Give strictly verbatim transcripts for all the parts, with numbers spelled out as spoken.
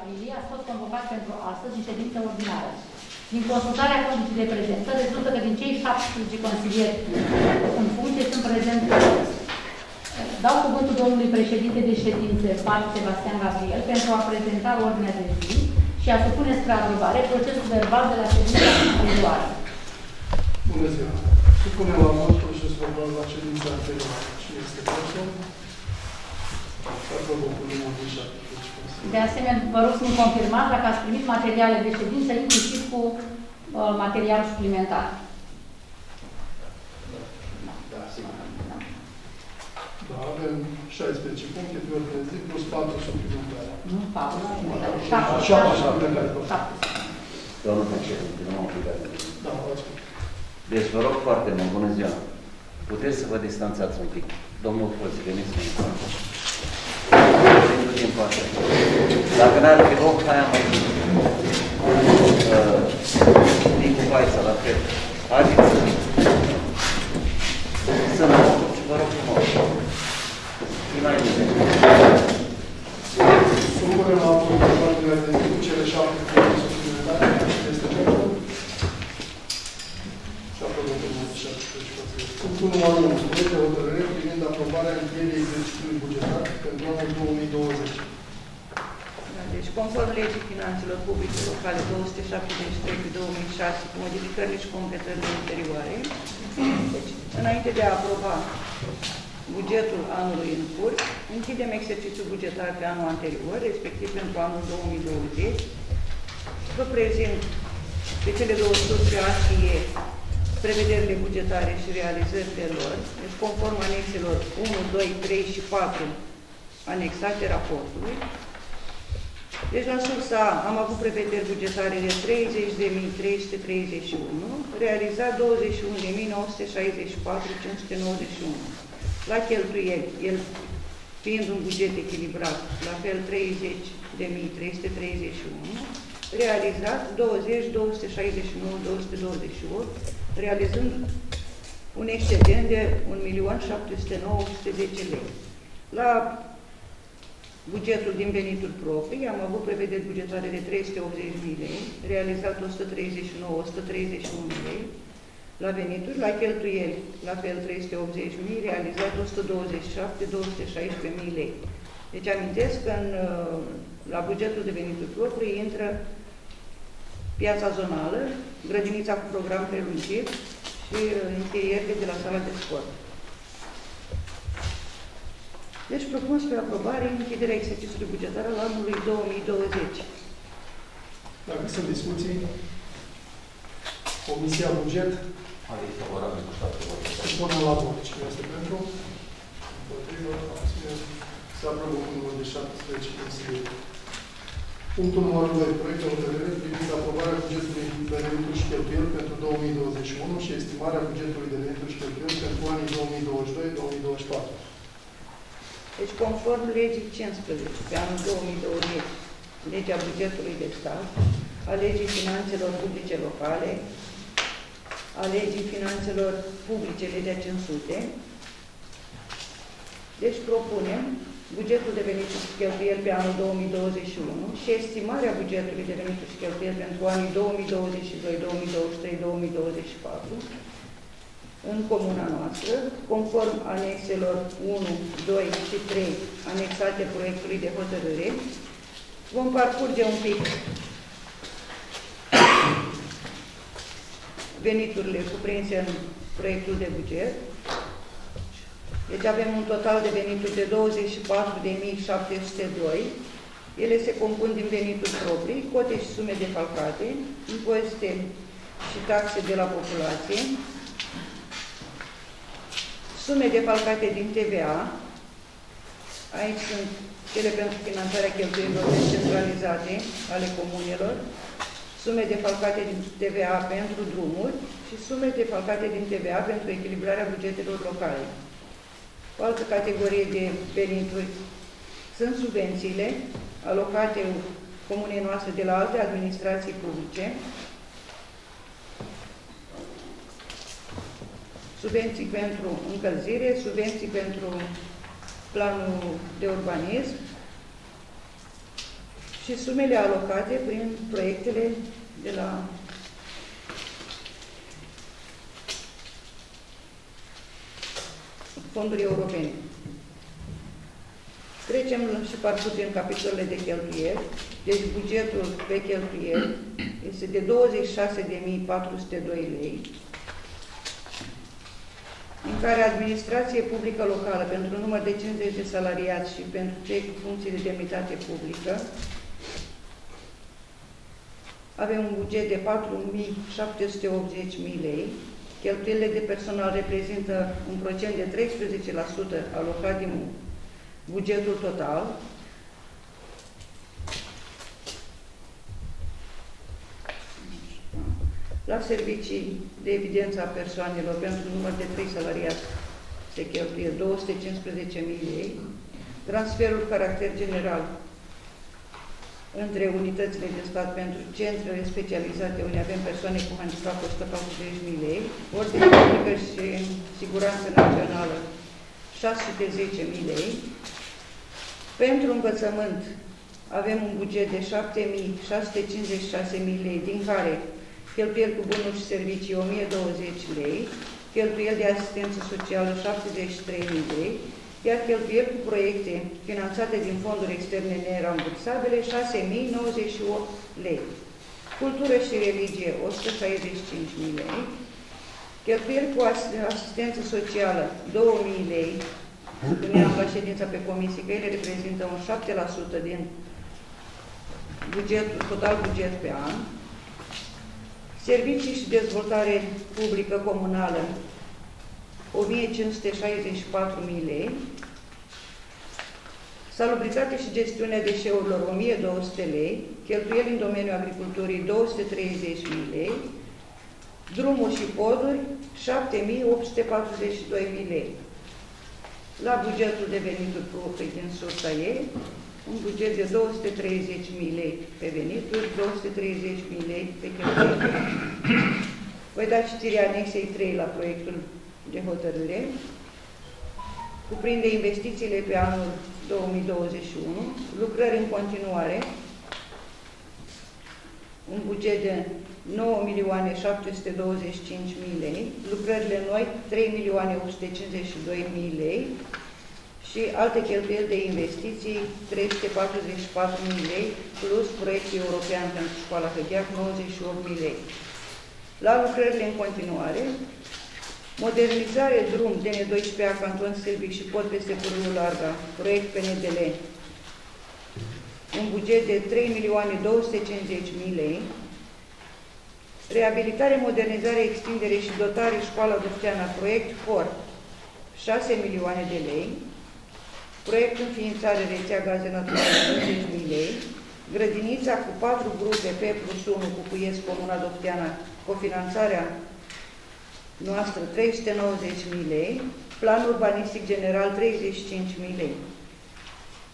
aprilie a fost convocat pentru astăzi ședință ordinară. Din consultarea condiției de prezență, rezultă că din cei șaptesprezece consilieri în funcție sunt prezenți. Dau cuvântul domnului președinte de ședințe, Sebastian Gabriel, pentru a prezenta ordinea de zi și a supune spre aprobare procesul verbal de la ședința anterioară. Bună ziua! Supunem la vot procesul verbal la ședința anterioară. Cine este pentru? De asemenea, vă rog să mi confirmați dacă ați primit materiale de ședință, inclusiv cu uh, material suplimentar. Da, sigur. Da. Da, avem șaisprezece puncte pe ordine zi, plus patru suplimentare. Nu, patru suplimentare. șapte suplimentare. Domnul președinte, nu am obligat. Da, vă ascult. Deci, vă rog foarte mult, bună ziua. Puteți să vă distanțați un pic. Domnul Fossi, veniți în față. Din față. Dacă n-ar fi loc, aia mai din cu fața, la fel. Haideți să să mă rog, vă rog frumos. Înainte. Supunem la propunerea de zi, cele șapte propuneri suplimentare, este pentru punctul unu. Proiect de hotărâre privind aprobarea încheierii exercițiului bugetar pentru anul două mii douăzeci. Deci, conform legii finanțelor publice locale două sute șaptezeci și trei pe două mii șase, cu modificările și completările ulterioare, deci, înainte de a aproba bugetul anului în curs, închidem exercițiul bugetar pe anul anterior, respectiv pentru anul două mii douăzeci. Vă prezint pe cele două surse A și E prevederile bugetare și realizările lor, deci conform anexelor unu, doi, trei și patru anexate raportului. Deci la sursa A am avut prevederi bugetare de treizeci de mii trei sute treizeci și unu, realizat douăzeci și unu de mii nouă sute șaizeci și patru virgulă cinci sute nouăzeci și unu. La cheltuieli, el fiind un buget echilibrat, la fel treizeci de mii trei sute treizeci și unu. Realizat douăzeci, două sute șaizeci și nouă, două sute douăzeci și opt, realizând un excedent de un milion șapte sute nouă mii opt sute zece lei. La bugetul din venituri proprii am avut prevederi bugetare de trei sute optzeci de mii lei, realizat o sută treizeci și nouă mii o sută treizeci și unu lei. La venituri, la cheltuieli, la fel trei sute optzeci de mii, realizat o sută douăzeci și șapte de mii două sute șaisprezece lei. Deci amintesc că în, la bugetul de venituri proprii intră piața zonală, grădinița cu program prelungit și încheieri de la sala de sport. Deci propun spre aprobare închiderea exercițiului bugetar al anului două mii douăzeci. Dacă sunt discuții, Comisia Buget se pune la vot. Cine este pentru? Împotrivă, abțineri. Se aprobă cu numărul de șaptesprezece consilieri. Punctul numărul doi. Proiect de hotărâre privind aprobarea bugetului de venituri și cheltuieli pentru două mii douăzeci și unu și estimarea bugetului de venituri și cheltuieli pentru anii două mii douăzeci și doi două mii douăzeci și patru. Deci, conform legii cincisprezece pe anul două mii douăzeci, legea bugetului de stat, a legii finanțelor publice locale, a legii finanțelor publice, legea cinci sute, deci propunem bugetul de venituri și cheltuieli pe anul două mii douăzeci și unu și estimarea bugetului de venituri și cheltuieli pentru anii două mii douăzeci și doi, două mii douăzeci și trei, două mii douăzeci și patru în comuna noastră, conform anexelor unu, doi și trei anexate proiectului de hotărâre. Vom parcurge un pic veniturile cuprinse în proiectul de buget. Deci avem un total de venituri de douăzeci și patru de mii șapte sute doi. Ele se compun din venituri proprii, cote și sume defalcate, impozite și taxe de la populație, sume defalcate din T V A, aici sunt cele pentru finanțarea cheltuielilor descentralizate ale comunelor, sume defalcate din T V A pentru drumuri și sume defalcate din T V A pentru echilibrarea bugetelor locale. O altă categorie de venituri sunt subvențiile alocate comunei noastre de la alte administrații publice, subvenții pentru încălzire, subvenții pentru planul de urbanism și și sumele alocate prin proiectele de la fonduri europene. Trecem și parcurgem capitolele de cheltuieli. Deci bugetul pe cheltuieli este de douăzeci și șase de mii patru sute doi lei, în care administrație publică locală pentru număr de cincizeci de salariați și pentru cei cu funcții de demnitate publică avem un buget de patru milioane șapte sute optzeci de mii lei. Cheltuielile de personal reprezintă un procent de treisprezece la sută alocat din bugetul total. La servicii de evidență a persoanelor pentru număr de trei salariați se cheltuie două sute cincisprezece mii lei. Transferul caracter general între unitățile de stat pentru centrele specializate unde avem persoane cu handicap o sută patruzeci de mii lei, ordinea publică și siguranță națională șase sute zece mii lei. Pentru învățământ avem un buget de șapte milioane șase sute cincizeci și șase mii lei, din care cheltuieli cu bunuri și servicii o mie douăzeci de lei, cheltuieli de asistență socială șaptezeci și trei de mii lei, iar cheltuieli cu proiecte finanțate din fonduri externe nerambursabile șase mii nouăzeci și opt de lei, cultură și religie o sută șaizeci și cinci de mii lei, cheltuieli cu asistență socială două mii de lei, spuneam la ședința pe comisie că ele reprezintă un șapte la sută din bugetul, total buget pe an. Servicii și dezvoltare publică comunală, o mie cinci sute șaizeci și patru de mii lei. Salubritate și gestiunea deșeurilor, o mie două sute de lei. Cheltuieli în domeniul agriculturii, două sute treizeci de mii lei. Drumuri și poduri, șapte milioane opt sute patruzeci și doi de mii lei. La bugetul de venituri proprii din sursa ei, un buget de două sute treizeci de mii lei pe venituri, două sute treizeci de mii lei pe cheltuieli. Voi da citirea anexei trei la proiectul de hotărâre. Cuprinde investițiile pe anul două mii douăzeci și unu, lucrări în continuare, un buget de nouă milioane șapte sute douăzeci și cinci de mii lei, lucrările noi trei milioane opt sute cincizeci și doi de mii lei, și alte cheltuieli de investiții, trei sute patruzeci și patru de mii lei, plus proiectul european pentru școala Hăgheac, nouăzeci și opt de mii lei. La lucrările în continuare, modernizare drum D N doisprezece A, Canton Silvic și pod peste Pârâul Larga, proiect P N D L, un buget de trei milioane două sute cincizeci de mii lei, reabilitare, modernizare, extindere și dotare școala Dofteana, proiect F O R, șase milioane de lei, proiect înființare rețea gaze naturale douăzeci de mii lei, grădinița cu patru grupe P plus unu cu cuiesc Comuna Dofteana, cofinanțarea noastră trei sute nouăzeci de mii lei, plan urbanistic general treizeci și cinci de mii lei.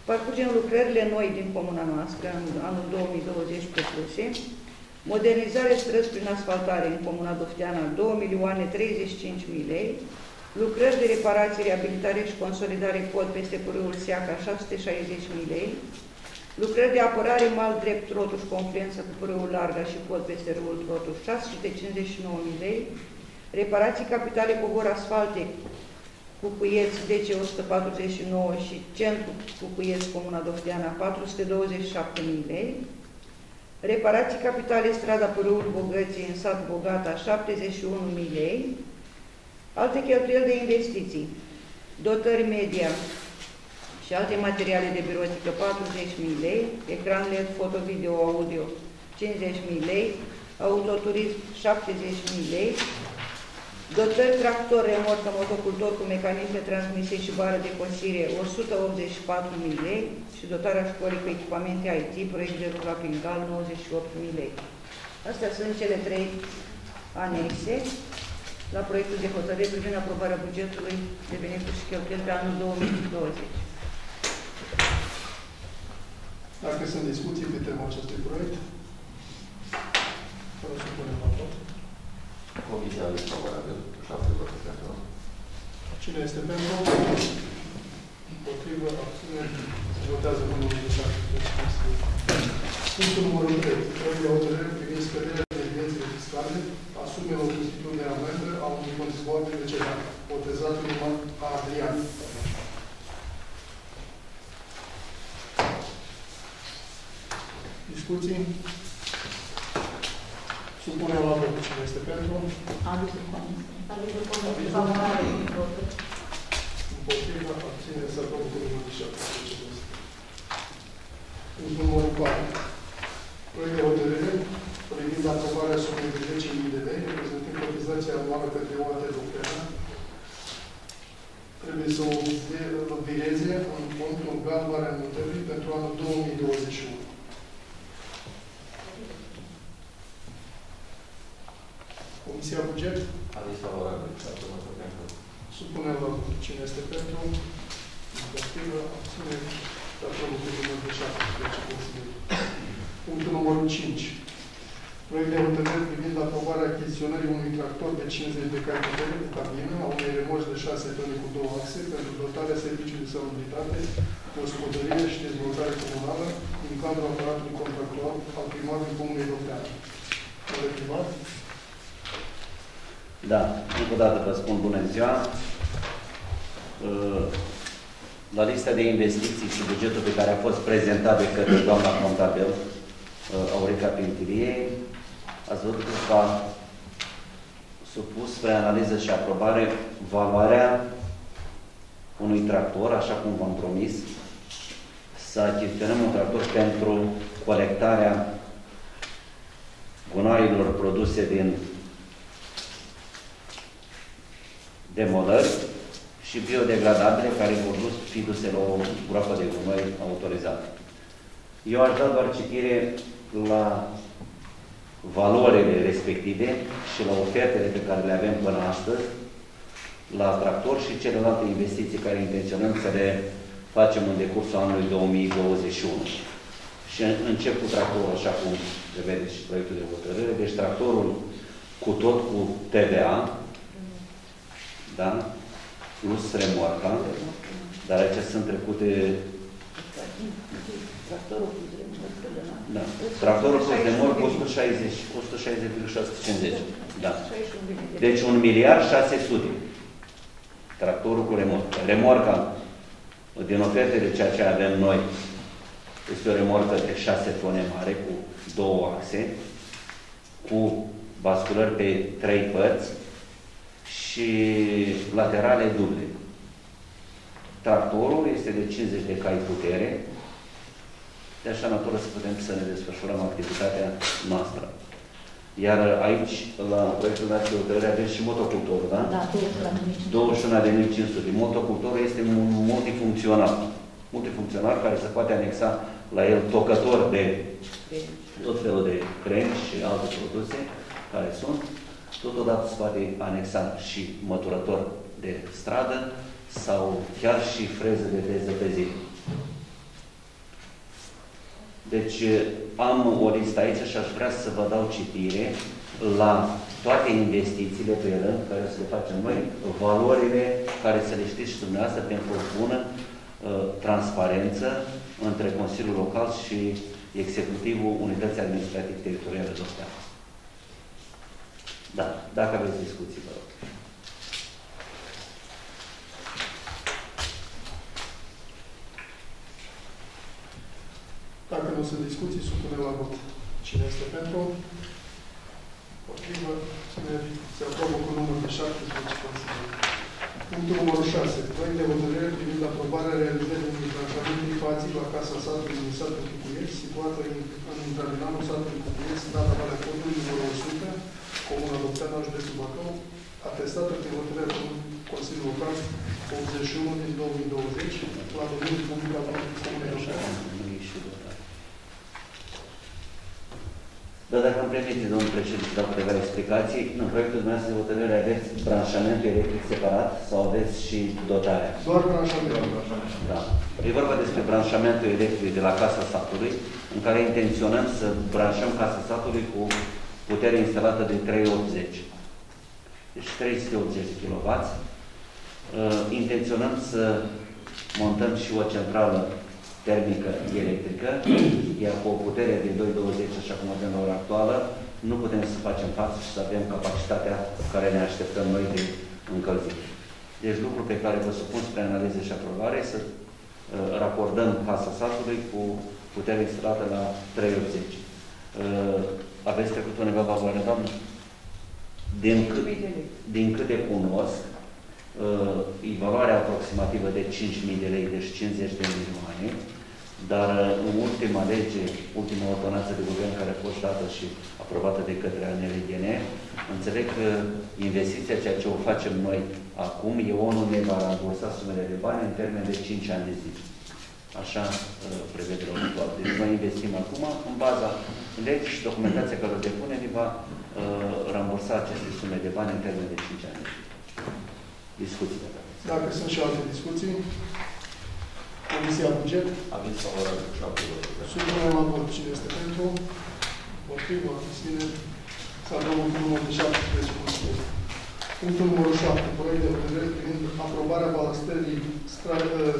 Parcurgem lucrările noi din comuna noastră în anul două mii douăzeci propuse, modernizare străzi prin asfaltare în Comuna Dofteana două milioane treizeci și cinci de mii lei, lucrări de reparație, reabilitare și consolidare pod peste Pârâul Seaca, șase sute șaizeci de mii lei, lucrări de apărare mal drept Rotuș, confluență cu Pârâul Larga și pod peste râul Rotuș, șase sute cincizeci și nouă de mii lei, reparații capitale cobor asfaltic cu Cuieți zece mii o sută patruzeci și nouă și centru cu Cuieți Comuna Dofteana, patru sute douăzeci și șapte de mii lei, reparații capitale strada Pârâul Bogății în sat Bogata, șaptezeci și unu de mii lei, alte cheltuieli de investiții, dotări media și alte materiale de birotică patruzeci de mii lei, ecran L E D, foto, video, audio cincizeci de mii lei, autoturism șaptezeci de mii lei, dotări tractor, remorcă, motocultor cu mecanism de transmisie și bară de cosire o sută optzeci și patru de mii lei și dotarea școlii cu echipamente I T, proiect de ruga prin gal nouăzeci și opt de mii lei. Astea sunt cele trei anexe la proiectul de hotărâre privind aprobarea bugetului de venituri și cheltuieli pe anul două mii douăzeci. Dacă sunt discuții pe tema acestui proiect, vreau să punem la vot. Comisia a ales favorabil, șapte voturi pentru. Cine este pentru? Împotrivă, abține, se votează numărul de șapte. Punctul numărul trei. Proiect de hotărâre privind scăderea deviențelor fiscale asume o constituție a membră a unui contribuabil precedent, botezat în urmă a Adrian. Discuții? Supunem la vot. Cine este pentru? Avizul comisiei. Avizul comisiei. Favorabil. Împotriva, abține să aprobă cu numărul șapte. Punctul numărul patru. Proiect de hotărâre privind aprobarea sumei de zece mii de lei, reprezentând cotizația anuală către o Dofteana, trebuie să o vireze în contul Galbarea Mutării pentru anul două mii douăzeci și unu. Comisia Buget? Aviz favorabil. Supunem la vot. Cine este pentru? Împotrivă, abține. Dacă nu putem de șapte. Punctul numărul cinci. Proiect de hotărâre privind aprobarea achiziționării unui tractor de cincizeci de cai cu cabină, a unei remorci de șase tone cu două axe, pentru dotarea serviciului de salubritate, gospodărie și dezvoltare comunală, din cadrul aparatului contractual al primarului Comunei Dofteana. Domnule primar? Da. Încă o dată vă spun bună ziua. Uh... La lista de investiții și bugetul pe care a fost prezentat de către doamna contabil Aurica Pintilie, ați văzut că s-a supus spre analiză și aprobare valoarea unui tractor, așa cum v-am promis, să achiziționăm un tractor pentru colectarea gunoaielor produse din demolări și biodegradabile care vor fi duse la o groapă de gunoi autorizată. Eu aș da doar citire la valorile respective și la ofertele pe care le avem până astăzi, la tractor și celelalte investiții care intenționăm să le facem în decursul anului două mii douăzeci și unu. Și încep cu tractorul, așa cum se vede și proiectul de hotărâre. Deci tractorul cu tot cu T V A, da? Plus remorca, dar acestea sunt trecute... Tractorul plus remorca, da. Tractorul plus remorca o sută șaizeci virgulă șase cincizeci. Da. Deci un miliard șase sute. Tractorul cu remorca. Remorca, din ofertele ceea ce avem noi, este o remorcă de șase tone mare, cu două axe, cu basculări pe trei părți, și laterale duble. Tractorul este de cincizeci de cai putere, de așa natură să putem să ne desfășurăm activitatea noastră. Iar aici, la proiectul de hotărâre, avem și motocultorul, da? Da, douăzeci și unu de mii cinci sute. Motocultorul este multifuncțional. Multifuncțional care se poate anexa la el tocător de tot felul de creni și alte produse care sunt. Totodată se poate anexa și măturător de stradă sau chiar și freză de teză pe zi. Deci am o listă aici și aș vrea să vă dau citire la toate investițiile pe ele care să le facem noi, valorile care să le știți și dumneavoastră pentru o bună uh, transparență între Consiliul Local și Executivul Unității Administrative Teritoriale Dofteana. Da, dacă aveți discuții, vă rog. Dacă nu sunt discuții, supunem la vot. Cine este pentru? Potrivă, se aprobă cu numărul de șaptesprezece. Punctul numărul șase. Proiect de hotărâre privind aprobarea realizării unui tratament privații la casa satului din satul Cucuiești, situată în intravilanul satului Cucuiești, data la codului numărul o sută, Comuna Dofteana, județul Bacău, atestată prin hotărârea Consiliului Local optzeci și unu din două mii douăzeci, la domeniul public al Comunei Dofteana. Dar dacă îmi permiteți, domnul președinte, dacă câteva explicații, în proiectul dumneavoastră de hotărâre aveți branșamentul electric separat sau aveți și dotarea? Doar branșamentul. Da. E vorba despre branșamentul electric de la Casa Satului, în care intenționăm să branșăm Casa Satului cu putere instalată de trei sute optzeci. Deci trei sute optzeci de kilowați. Intenționăm să montăm și o centrală termică electrică, iar cu o putere de doi virgulă douăzeci, așa cum avem la ora actuală, nu putem să facem față și să avem capacitatea care ne așteptăm noi de încălzire. Deci lucru pe care vă supun spre analize și aprobare, să uh, racordăm fața satului cu puterea instalată la trei virgulă optzeci. Uh, aveți trecut undeva valoare, doamnă? Din cât, din cât de cunosc, uh, e valoarea aproximativă de cinci mii de lei, deci cincizeci de milioane, dar în ultima lege, ultima ordonanță de guvern care a fost dată și aprobată de către A N R E, înțeleg că investiția, ceea ce o facem noi acum, eu nu ne va rambursa sumele de bani în termen de cinci ani de zi. Așa uh, prevede la următoare. Deci noi investim acum, în baza legii și documentația care o depune, ne va uh, rambursa aceste sume de bani în termen de cinci ani de zi. Discuțiile. Dacă sunt și alte discuții, Comisia Buget. Aveți favorabil și aprobat. Supunem la vot cine este pentru. Potrivă, abțineri. Să avem un număr de șaptesprezece. Punctul numărul șapte. Proiect de hotărâre privind aprobarea balastării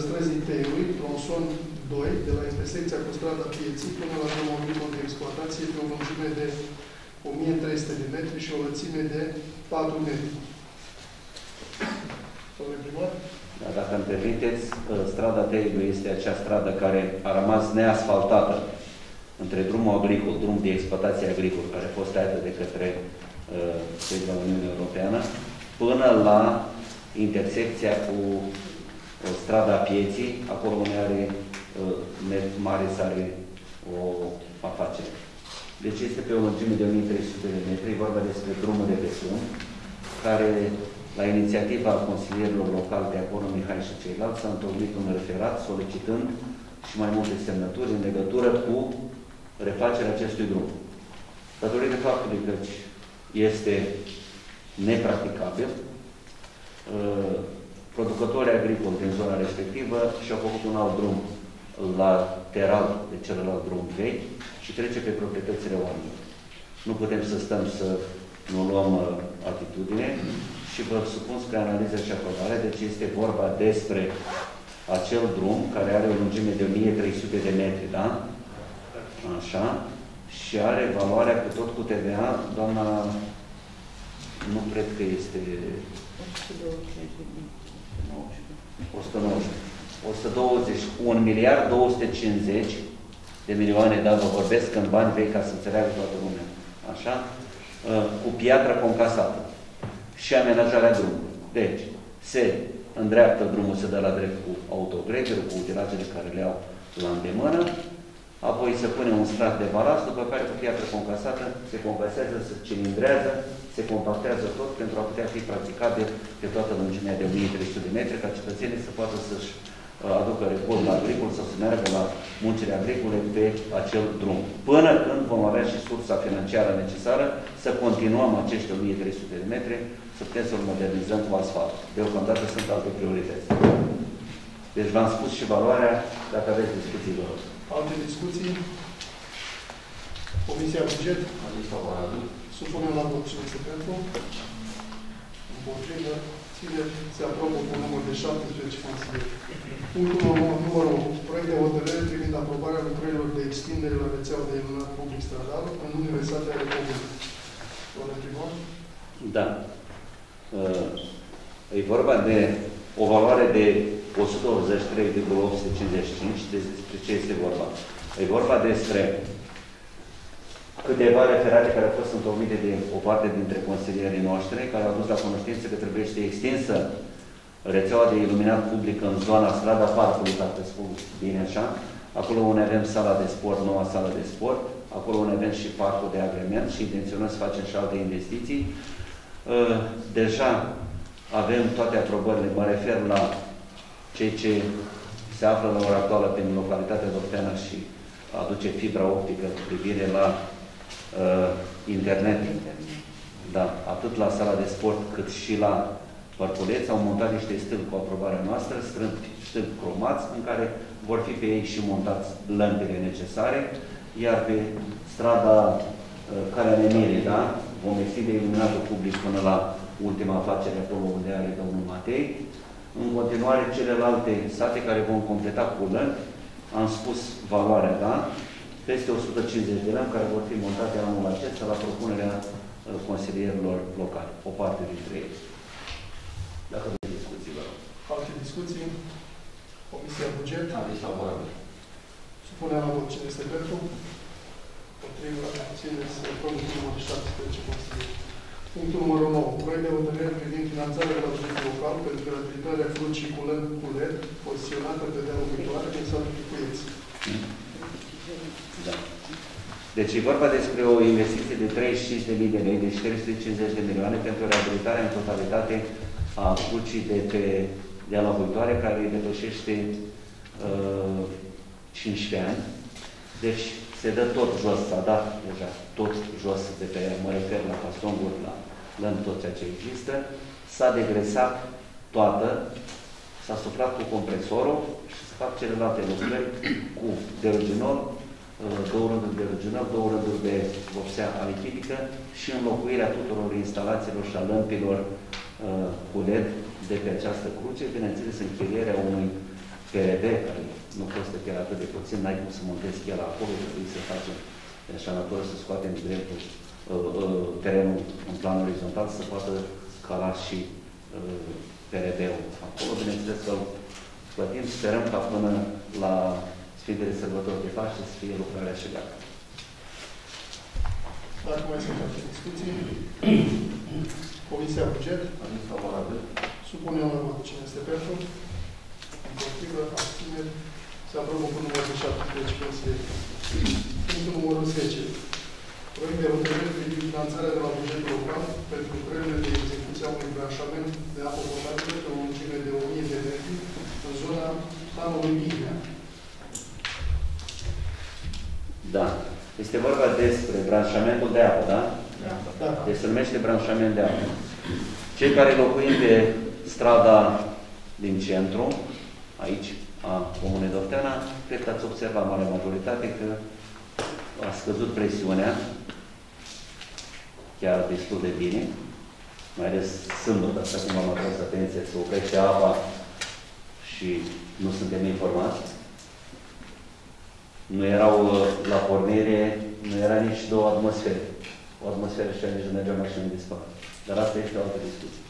străzii Teiului, tronson doi, de la intersecția cu strada Pieții până la drumul minimum de exploatație pe o lungime de o mie trei sute de metri și o lățime de patru metri. Domnule primar? Da, dacă îmi permiteți, strada Teiului este acea stradă care a rămas neasfaltată între drumul agricol, drum de exploatație agricol, care a fost tăiată de către de la Uniunea Europeană, până la intersecția cu o strada Pieții, acolo unde are mare sare o afacere. Deci este pe o lungime de o mie trei sute de metri, vorba despre drumul de Vesun, care, la inițiativa consilierilor locali de acolo, Mihai și ceilalți, s-a întocmit un referat solicitând și mai multe semnături în legătură cu refacerea acestui drum. Datorită faptului că este nepracticabil. Uh, producătorii agricoli din zona respectivă și-au făcut un alt drum lateral de celălalt drum vechi și trece pe proprietățile oamenilor. Nu putem să stăm să nu luăm uh, atitudine și vă supun spre analiză și aprobare. Deci este vorba despre acel drum care are o lungime de o mie trei sute de metri, da? Așa. Și are valoarea cu tot cu T V A, doamna, nu cred că este o sută douăzeci, un miliard două sute cincizeci de milioane, dar vă vorbesc în bani vei ca să înțeleagă toată lumea. Așa? Cu piatră concasată și amenajarea drumului. Deci, se îndreaptă drumul, se dă la drept cu autogregerul, cu utilajele care le au la îndemână. Apoi se pune un strat de balast, după care cu piatră concasată se compensează, se cilindrează, se compactează tot pentru a putea fi practicabil pe toată lungimea de o mie trei sute de metri, ca cetățenii să poată să-și aducă recurs la agricol, să se meargă la muncile agricole pe acel drum. Până când vom avea și sursa financiară necesară să continuăm acești o mie trei sute de metri, să putem să-l modernizăm cu asfalt. Deocamdată sunt alte priorități. Deci v-am spus și valoarea, dacă aveți discuții, vă rog. Alte discuții? Comisia Buget? Avis favorabil. Supunem la vot cine este pentru. Împotrivă. Țineri. Se aprobă cu număr de șaptesprezece. Punctul numărul proiect de hotărâre privind aprobarea lucrărilor de extindere la rețeaua de iluminat public stradal în unele sate ale Republicii. Domnule primar? Da. E vorba de o valoare de o sută optzeci și trei virgulă opt sute cincizeci și cinci, despre ce este vorba. E vorba despre câteva referate care au fost întocmite de o parte dintre consilierii noștri, care au dus la cunoștință că trebuie să fie extinsă rețeaua de iluminat public în zona strada Parcului, dacă spun bine așa, acolo unde avem sala de sport, noua sală de sport, acolo unde avem și parcul de agrement și intenționăm să facem și alte investiții. Deja avem toate aprobările, mă refer la cei ce se află la ora actuală prin localitatea Dofteana și aduce fibra optică cu privire la uh, internet. Da, atât la sala de sport cât și la parculeț au montat niște stâlpi cu aprobarea noastră, stâlpi, stâlpi cromați, în care vor fi pe ei și montați lămpile necesare, iar pe strada uh, Calea Nemirii, da, vom extinde iluminatul public până la ultima afacere acolo unde are domnul Matei. În continuare, celelalte sate care vom completa cu lămpi am spus valoarea, da? Peste o sută cincizeci de lei care vor fi montate anul acesta la propunerea consilierilor locali, o parte dintre ei. Dacă aveți discuții, vă rog. Alte discuții? Comisia Buget? Aveți favorabil. Supunem la vot cine este pentru. Potrivă la cine se produce numărul șaptesprezece consilieri. Punctul numărul nouă. Proiect de hotărâre privind finanțarea proiectului local pentru reabilitarea flucii cu L E D poziționată pe dealul viitoare din satul Picuieți. Da. Deci e vorba despre o investiție de treizeci și cinci de mii de lei, deci trei sute cincizeci de milioane pentru reabilitarea în totalitate a flucii de pe dealul viitoare, care îi depășește uh, cincisprezece ani. Deci se dă tot jos, s-a dat deja tot jos de pe, mă refer la fasonguri, la, la tot ceea ce există. S-a degresat toată, s-a suplat cu compresorul și se fac celelalte lucrări cu deruginol, două rânduri de deruginol, două rânduri de vopsea alichidică și înlocuirea tuturor instalațiilor și a lămpilor uh, cu L E D de pe această cruce, bineînțeles închirierea unui P R D, care nu costă chiar atât de puțin, n-ai cum să montezi chiar acolo, trebuie să facem de așa natură, să scoatem dreptul uh, uh, terenul în plan orizontal, să poată cala și uh, P R D-ul acolo. Bineînțeles că plătim, sperăm ca până la Sfintele Sărbători de Paște să fie lucrarea și gata. Dacă mai sunt alte discuții, Comisia Buget, adică favorabil, supune la urmă cine este pentru. Împotrivă, abțineri, se aprobă cu numărul șaptezeci și cinci. Punctul numărul zece. Proiect de hotărâre privind finanțarea de la bugetul local pentru lucrările de execuție a unui branșament de apă potabilă pe o lungime de o mie de metri în zona planului Mihnea. Da. Este vorba despre branșamentul de apă, da? Da. Da. Deci se numește branșament de apă. Cei care locuim pe strada din centru, aici, a Comunei Dofteana, cred că ați observat, marea majoritate, că a scăzut presiunea, chiar destul de bine, mai ales sâmbătă, așa cum am atras atenție, se oprește apa și nu suntem informați. Nu erau la pornire, nu era nici două atmosfere. O atmosferă și nici nu mergeam așa în dispare. Dar asta este o altă discuție.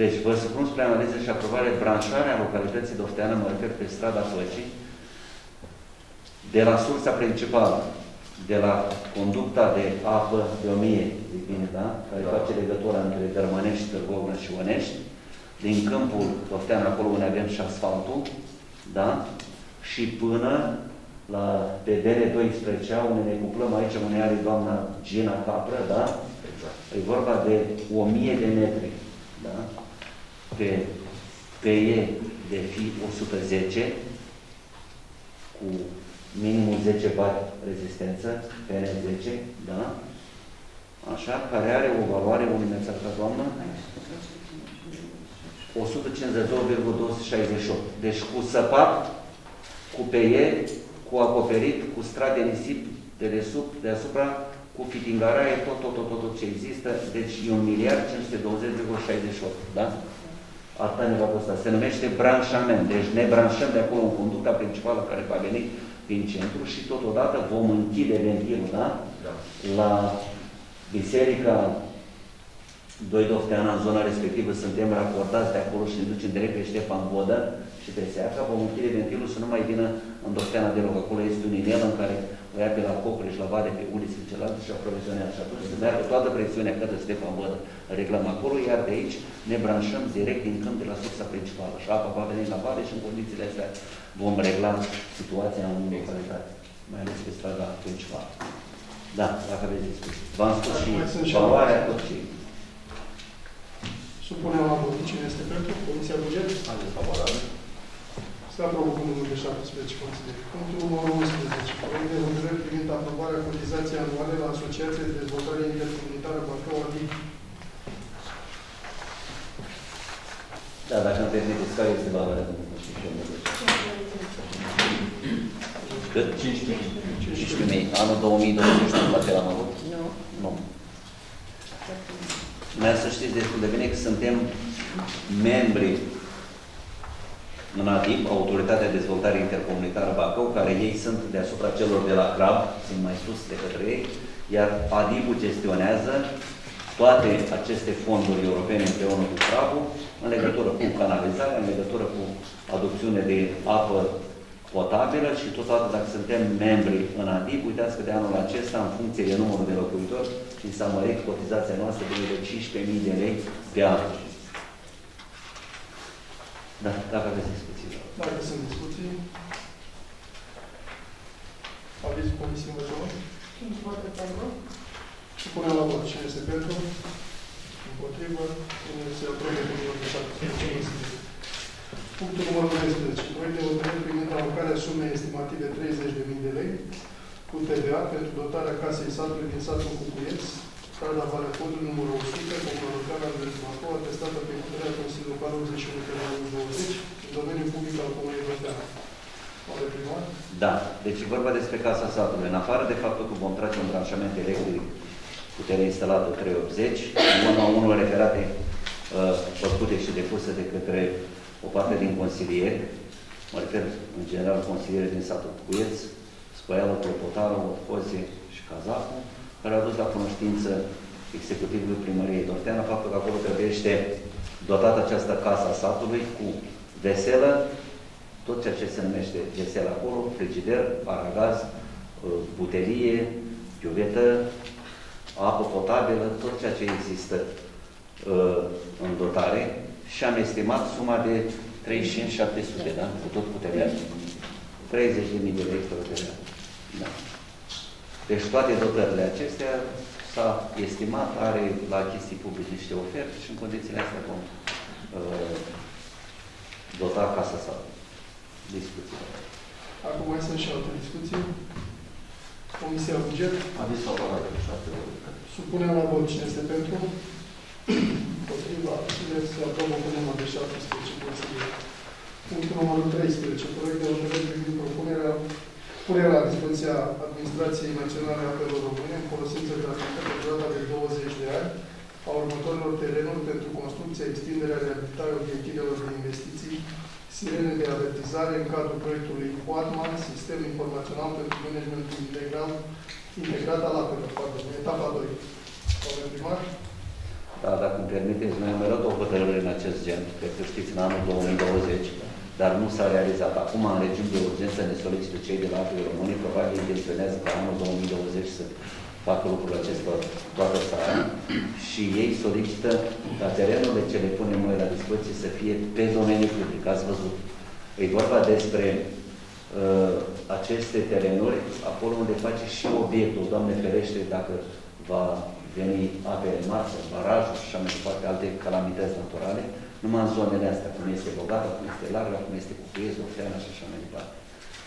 Deci, vă supun spre analiză și aprobare branșarea localității Dofteana, mă refer pe strada Soicii, de la sursa principală, de la conducta de apă de o mie, zic bine, da? Care da. Face legătura între Dărmănești, Târgovna și Onești, din câmpul Dofteana, acolo unde avem și asfaltul, da? Și până la P D R doisprezece A, unde ne cuplăm aici, unde are doamna Gina Capră, da? Exact. E vorba de o mie de metri. Da? Pe P E de fi o sută zece cu minimum zece bar rezistență, P N zece, da? Așa, care are o valoare, unde mi-ați arătat, doamnă? o sută cincizeci și doi virgulă două sute șaizeci și opt. Deci cu săpat, cu P E, cu acoperit, cu strat de nisip de desubt, deasupra, cu fitingarea, e tot, tot, tot, tot, tot ce există, deci e un miliard cinci sute douăzeci virgulă șaizeci și opt, da? Asta ne va costa. Se numește branșament, deci ne branșăm de acolo în conducta principală care va veni prin centru și totodată vom închide ventilul, da? Da. La biserica doi Dofteana, în zona respectivă, suntem raportați de acolo și ne ducem direct pe Ștefan Vodă și pe Seaca, vom închide ventilul să nu mai vină în Dofteana deloc. Acolo este un inel în care o ia pe la Copri și la Vade, pe ulițe celelalte și aprovizionează. Și atunci se meargă toată presiunea către Ștefan Vodă. Reclam acolo, iar de aici ne branșăm direct din câmp de la sursa principală. Și apa va veni la Vade și în condițiile astea vom regla situația în localitate, mai ales pe strada principală. Da, dacă aveți discuții. V-am spus și valoarea tot ce e. Supunem la vot cine este pentru. Comisia Buget. Aveți favorabil. Se aprobă cu numărul de șaptesprezece consilieri. Punctul numărul unsprezece. Proiect de hotărâre privind aprobarea cotizației anuale la Asociația de Dezvoltare Intercomunitară Bacău, A D I B. Da, dacă nu permiteți, care este valoarea de cincisprezece mii? Cât? cincisprezece mii. Anul două mii douăzeci, la fel am avut? Nu. Nu. Mai să știți destul de bine că suntem membri în A D I B, Autoritatea de Dezvoltare Intercomunitară Bacău, care ei sunt deasupra celor de la C R A B, sunt mai sus decât ei, iar A D I B-ul gestionează toate aceste fonduri europene împreună cu C R A B-ul, în legătură cu canalizare, în legătură cu aducțiune de apă potabilă și totodată dacă suntem membri în A D I B, uitați că de anul acesta, în funcție de numărul de locuitori, și s-a mărit cotizația noastră de cincisprezece mii de lei pe an. Da, dacă aveți discuții. Dacă sunt discuții, aveți comisie măsură? cinci vote pentru. Supunem la vot. Cine este pentru? Împotrivă. Cine se aprobă cu mine? Punctul numărul treisprezece. Proiect de hotărâre privind alocarea sumei estimative treizeci de mii de lei cu T V A pentru dotarea casei satului din satul Cucuieț, strada Valea Podului numărul o sută, cu locarea de Bacău, atestată prin hotărârea Consiliului Local optzeci și unu douăzeci, în domeniul public al Comunei Dofteana. Da. Deci e vorba despre casa satului. În afară de faptul că vom trece un branșament electric putere instalată trei sute optzeci, una unul referate uh, făcute și depuse de către o parte din consilieri, mă refer în general consilieri din satul Cuieț, Spăială, Clopotarul, Orcozie și Cazacul, care au dus la cunoștință executivului primăriei Dofteana faptul că acolo trebuiește dotată această casă a satului cu veselă, tot ceea ce se numește veselă acolo, frigider, paragaz, butelie, chiuvetă, apă potabilă, tot ceea ce există uh, în dotare. Și am estimat suma de treizeci și cinci mii șapte sute, da? Cu tot puterea. treizeci de mii de lei puterea. Da. Deci toate dotările acestea s-a estimat, are la achiziții publice niște oferte și în condițiile astea vom uh, dota casa sa. Discuții. Acum mai sunt și alte discuții. Comisia Buget. Avis favorabil. Supunem la vot cine este pentru. Împotriva, țineți să aprobă cu număr de șaptesprezece consilieri. Punctul numărul treisprezece. Proiect de hotărâre privind propunerea punerea la dispoziția Administrației Naționale a Apelor Române în folosință gratuită pe durata de douăzeci de ani a următorilor terenuri pentru construcția, extinderea, reabilitarea obiectivelor de investiții, sirene de avertizare în cadrul proiectului QuadMan, Sistem Informațional pentru Managementul Integral Integrat al Apelor, în etapa doi. Domnule primar. Da, dacă îmi permiteți, noi am luat o hotărâre în acest gen, cred că știți, în anul două mii douăzeci, dar nu s-a realizat. Acum, în regim de urgență, ne solicită cei de la Apele Române, probabil intenționează ca anul două mii douăzeci să facă lucrul acesta toată țara și ei solicită ca terenurile ce le punem noi la dispoziție să fie pe domeniul public. Ați văzut. E vorba despre uh, aceste terenuri, acolo unde face și obiectul, Doamne ferește, dacă va veni apele mari, barajul și așa mai departe, alte calamități naturale, numai în zonele astea, cum este Bogata, cum este Larga, cum este Cucuiezul, Dofteana și așa mai departe.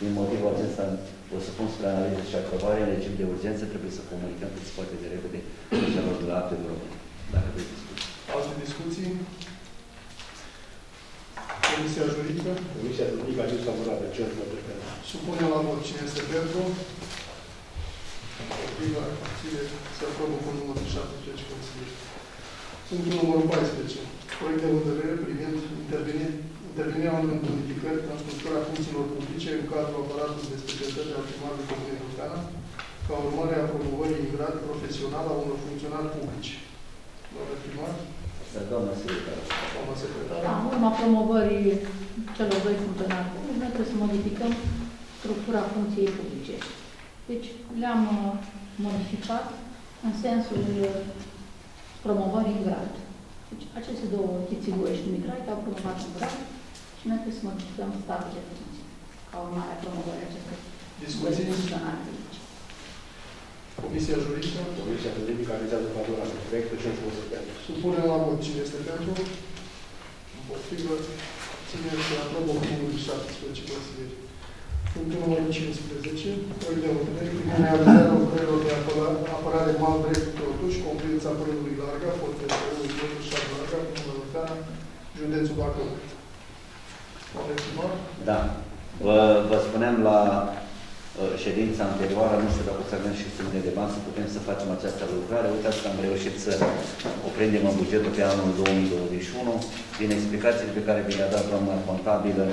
Din motivul acesta, o să pun spre analiză și aprobare, în regim de urgență trebuie să comunicăm cât se poate de repede celor de la Apele Române. Dacă vreți discuții. Alte discuții? Comisia juridică? Comisia juridică a zis favorabil, ce ați văzut pe noi. Supunem la vot cine este pentru. Împotriva, abține, se aprobă cu numărul șaptesprezece consilieri. Punctul numărul paisprezece. Proiect de hotărâre privind intervenirea unor modificări în structura funcțiilor publice în cadrul aparatului de specialitate al primarului Comunei Dofteana, ca urmare a promovării în grad profesional a unor funcționari publici. Doamna primar? Doamna secretară. Doamna secretară. Da, în urma promovării celor doi funcționari publici, noi trebuie să modificăm structura funcției publice. Deci le-am uh, modificat în sensul uh, promovării în grad. Deci aceste două chițiguri și Migrai au promovat în grad și noi trebuie să modificăm statul de funcție ca urmare a promovării acestor funcționari publici. Comisia juridică? Comisia juridică analizează favorabil proiectul și încă o să pierdă. Supunem la vot cine este pentru, împotrivă, ține și aprobă numărul șaptesprezece consilieri. Punctul numărul cincisprezece, proiect de hotărâre privind realizarea lucrărilor de apărare mal drept Totuși, conferința Prâului Larga, Forțelului Totuși și Larga, Comuna Dofteana, Județul Bacău. Da. Vă, vă spuneam la ședința anterioară, nu știu dacă o să avem și sumele de bani, să putem să facem această lucrare. Uitați că am reușit să o prindem în bugetul pe anul două mii douăzeci și unu. Din explicațiile pe care vi le-a dat doamna contabilă,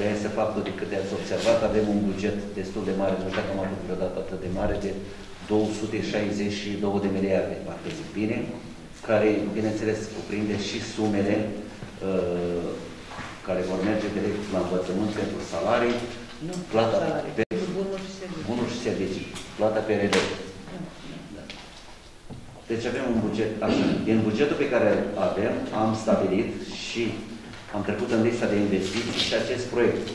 reiese faptul de cât de ați observat, avem un buget destul de mare, nu știu dacă am avut vreodată atât de mare, de două sute șaizeci și două de miliarde, parcă zic bine, care, bineînțeles, cuprinde și sumele uh, care vor merge direct la învățământ pentru salarii, nu, plata salarii, pe bunuri și servicii, bunuri și servicii plata pe R D. Deci avem un buget, așa, din bugetul pe care avem, am stabilit și am trecut în lista de investiții și acest proiect.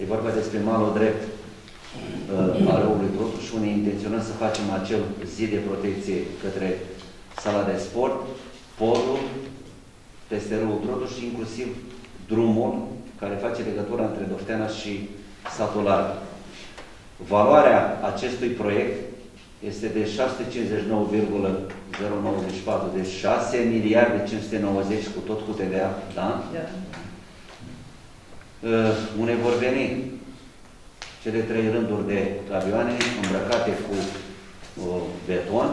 E vorba despre malul drept uh, al râului Totuși, unde intenționăm să facem acel zi de protecție către sala de sport, podul, peste râul Totuși și inclusiv drumul care face legătura între Dofteana și satul larg. Valoarea acestui proiect este de șase sute cincizeci și nouă virgulă zero nouă patru, de șase miliarde cinci sute nouăzeci cu tot cu T V A, da? Da. Uh, unde vor veni cele trei rânduri de avioane îmbrăcate cu uh, beton.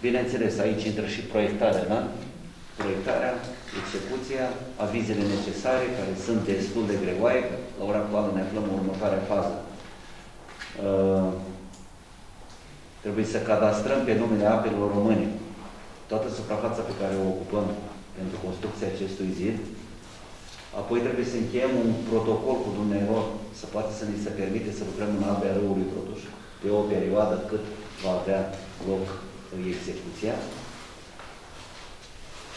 Bineînțeles, aici intră și proiectarea, da? Proiectarea, execuția, avizele necesare, care sunt destul de greoaie, că la ora actuală ne aflăm în următoarea fază. Uh, Trebuie să cadastrăm pe numele Apelor Române toată suprafața pe care o ocupăm pentru construcția acestui zid. Apoi trebuie să încheiem un protocol cu dumneavoastră, să poate să ne se permite să lucrăm în albea râului totuși, pe o perioadă cât va avea loc execuția.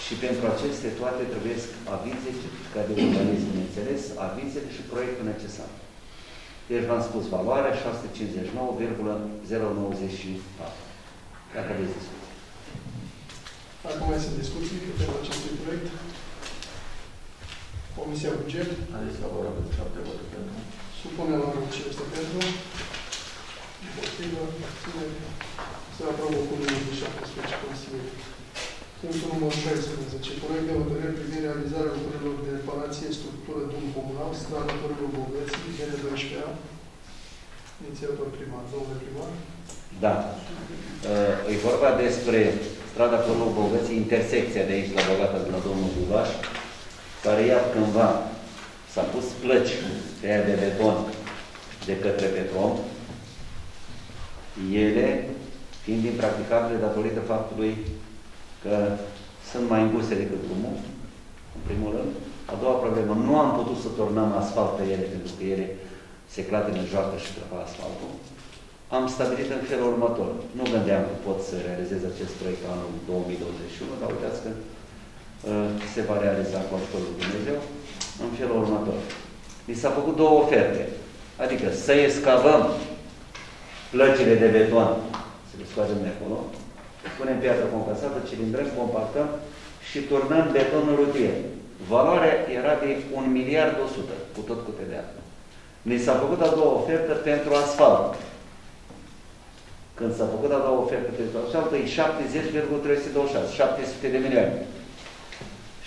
Și pentru aceste toate trebuie avize, certificat de urbanism, bineînțeles, avizele și proiectul necesar. Deci v-am spus valoarea șase sute cincizeci și nouă virgulă zero nouă patru. Dacă aveți discuții. Dacă mai sunt discuții pe acestui proiect, Comisia Buget a zis favorabil șapte voturi pentru. Supunem la vot cine este pentru. Împotrivă, abțineri. Se aprobă cu numărul de șaptesprezece consilieri. Punctul numărul șaisprezece. Proiect de hotărâre privind realizarea lucrărilor de reparație, structură, drum comunal, strada Părul Bogății, G N doisprezece A, inițiator primar, domnule primar. Da. E vorba despre strada Părul Bogății, intersecția de aici, la Bogata, de la domnul Gulaș, care ia cândva s-a pus plăci pe aia de beton de către Petrom, ele fiind impracticabile datorită faptului că sunt mai înguse decât drumul, în primul rând. A doua problemă, nu am putut să turnăm asfalt pe ele, pentru că ele se clatină în joacă și trăpa asfaltul. Am stabilit în felul următor. Nu gândeam că pot să realizez acest proiect anul două mii douăzeci și unu, dar uitați că uh, se va realiza cu ajutorul lui Dumnezeu în felul următor. Mi s-a făcut două oferte. Adică să escavăm plăcile de beton, să le scoagem de acolo, punem piatră compensată, cilindrăm, compactăm și turnăm betonul rutier. Valoarea era de un miliard o sută, cu tot cu T D A. Ne s-a făcut a doua ofertă pentru asfalt. Când s-a făcut a doua ofertă pentru asfalt, e șaptezeci virgulă trei sute douăzeci și șase, șapte sute de milioane.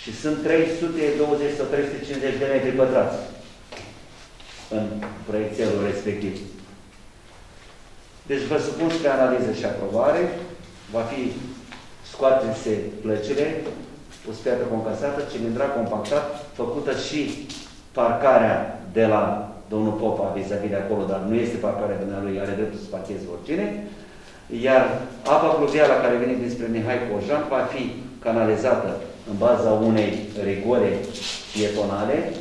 Și sunt trei sute douăzeci sau trei sute cincizeci de metri pătrați în proiectelul respectiv. Deci vă supun spre analiză și aprobare. Va fi scoate-se plăcile, o spiatră compensată, cilindra compactat, făcută și parcarea de la domnul Popa vis-a-vis de acolo, dar nu este parcarea dumnealui, are dreptul să parcheze oricine. Iar apa pluvială care vine dinspre Mihai Cojan va fi canalizată în baza unei rigore pietonale,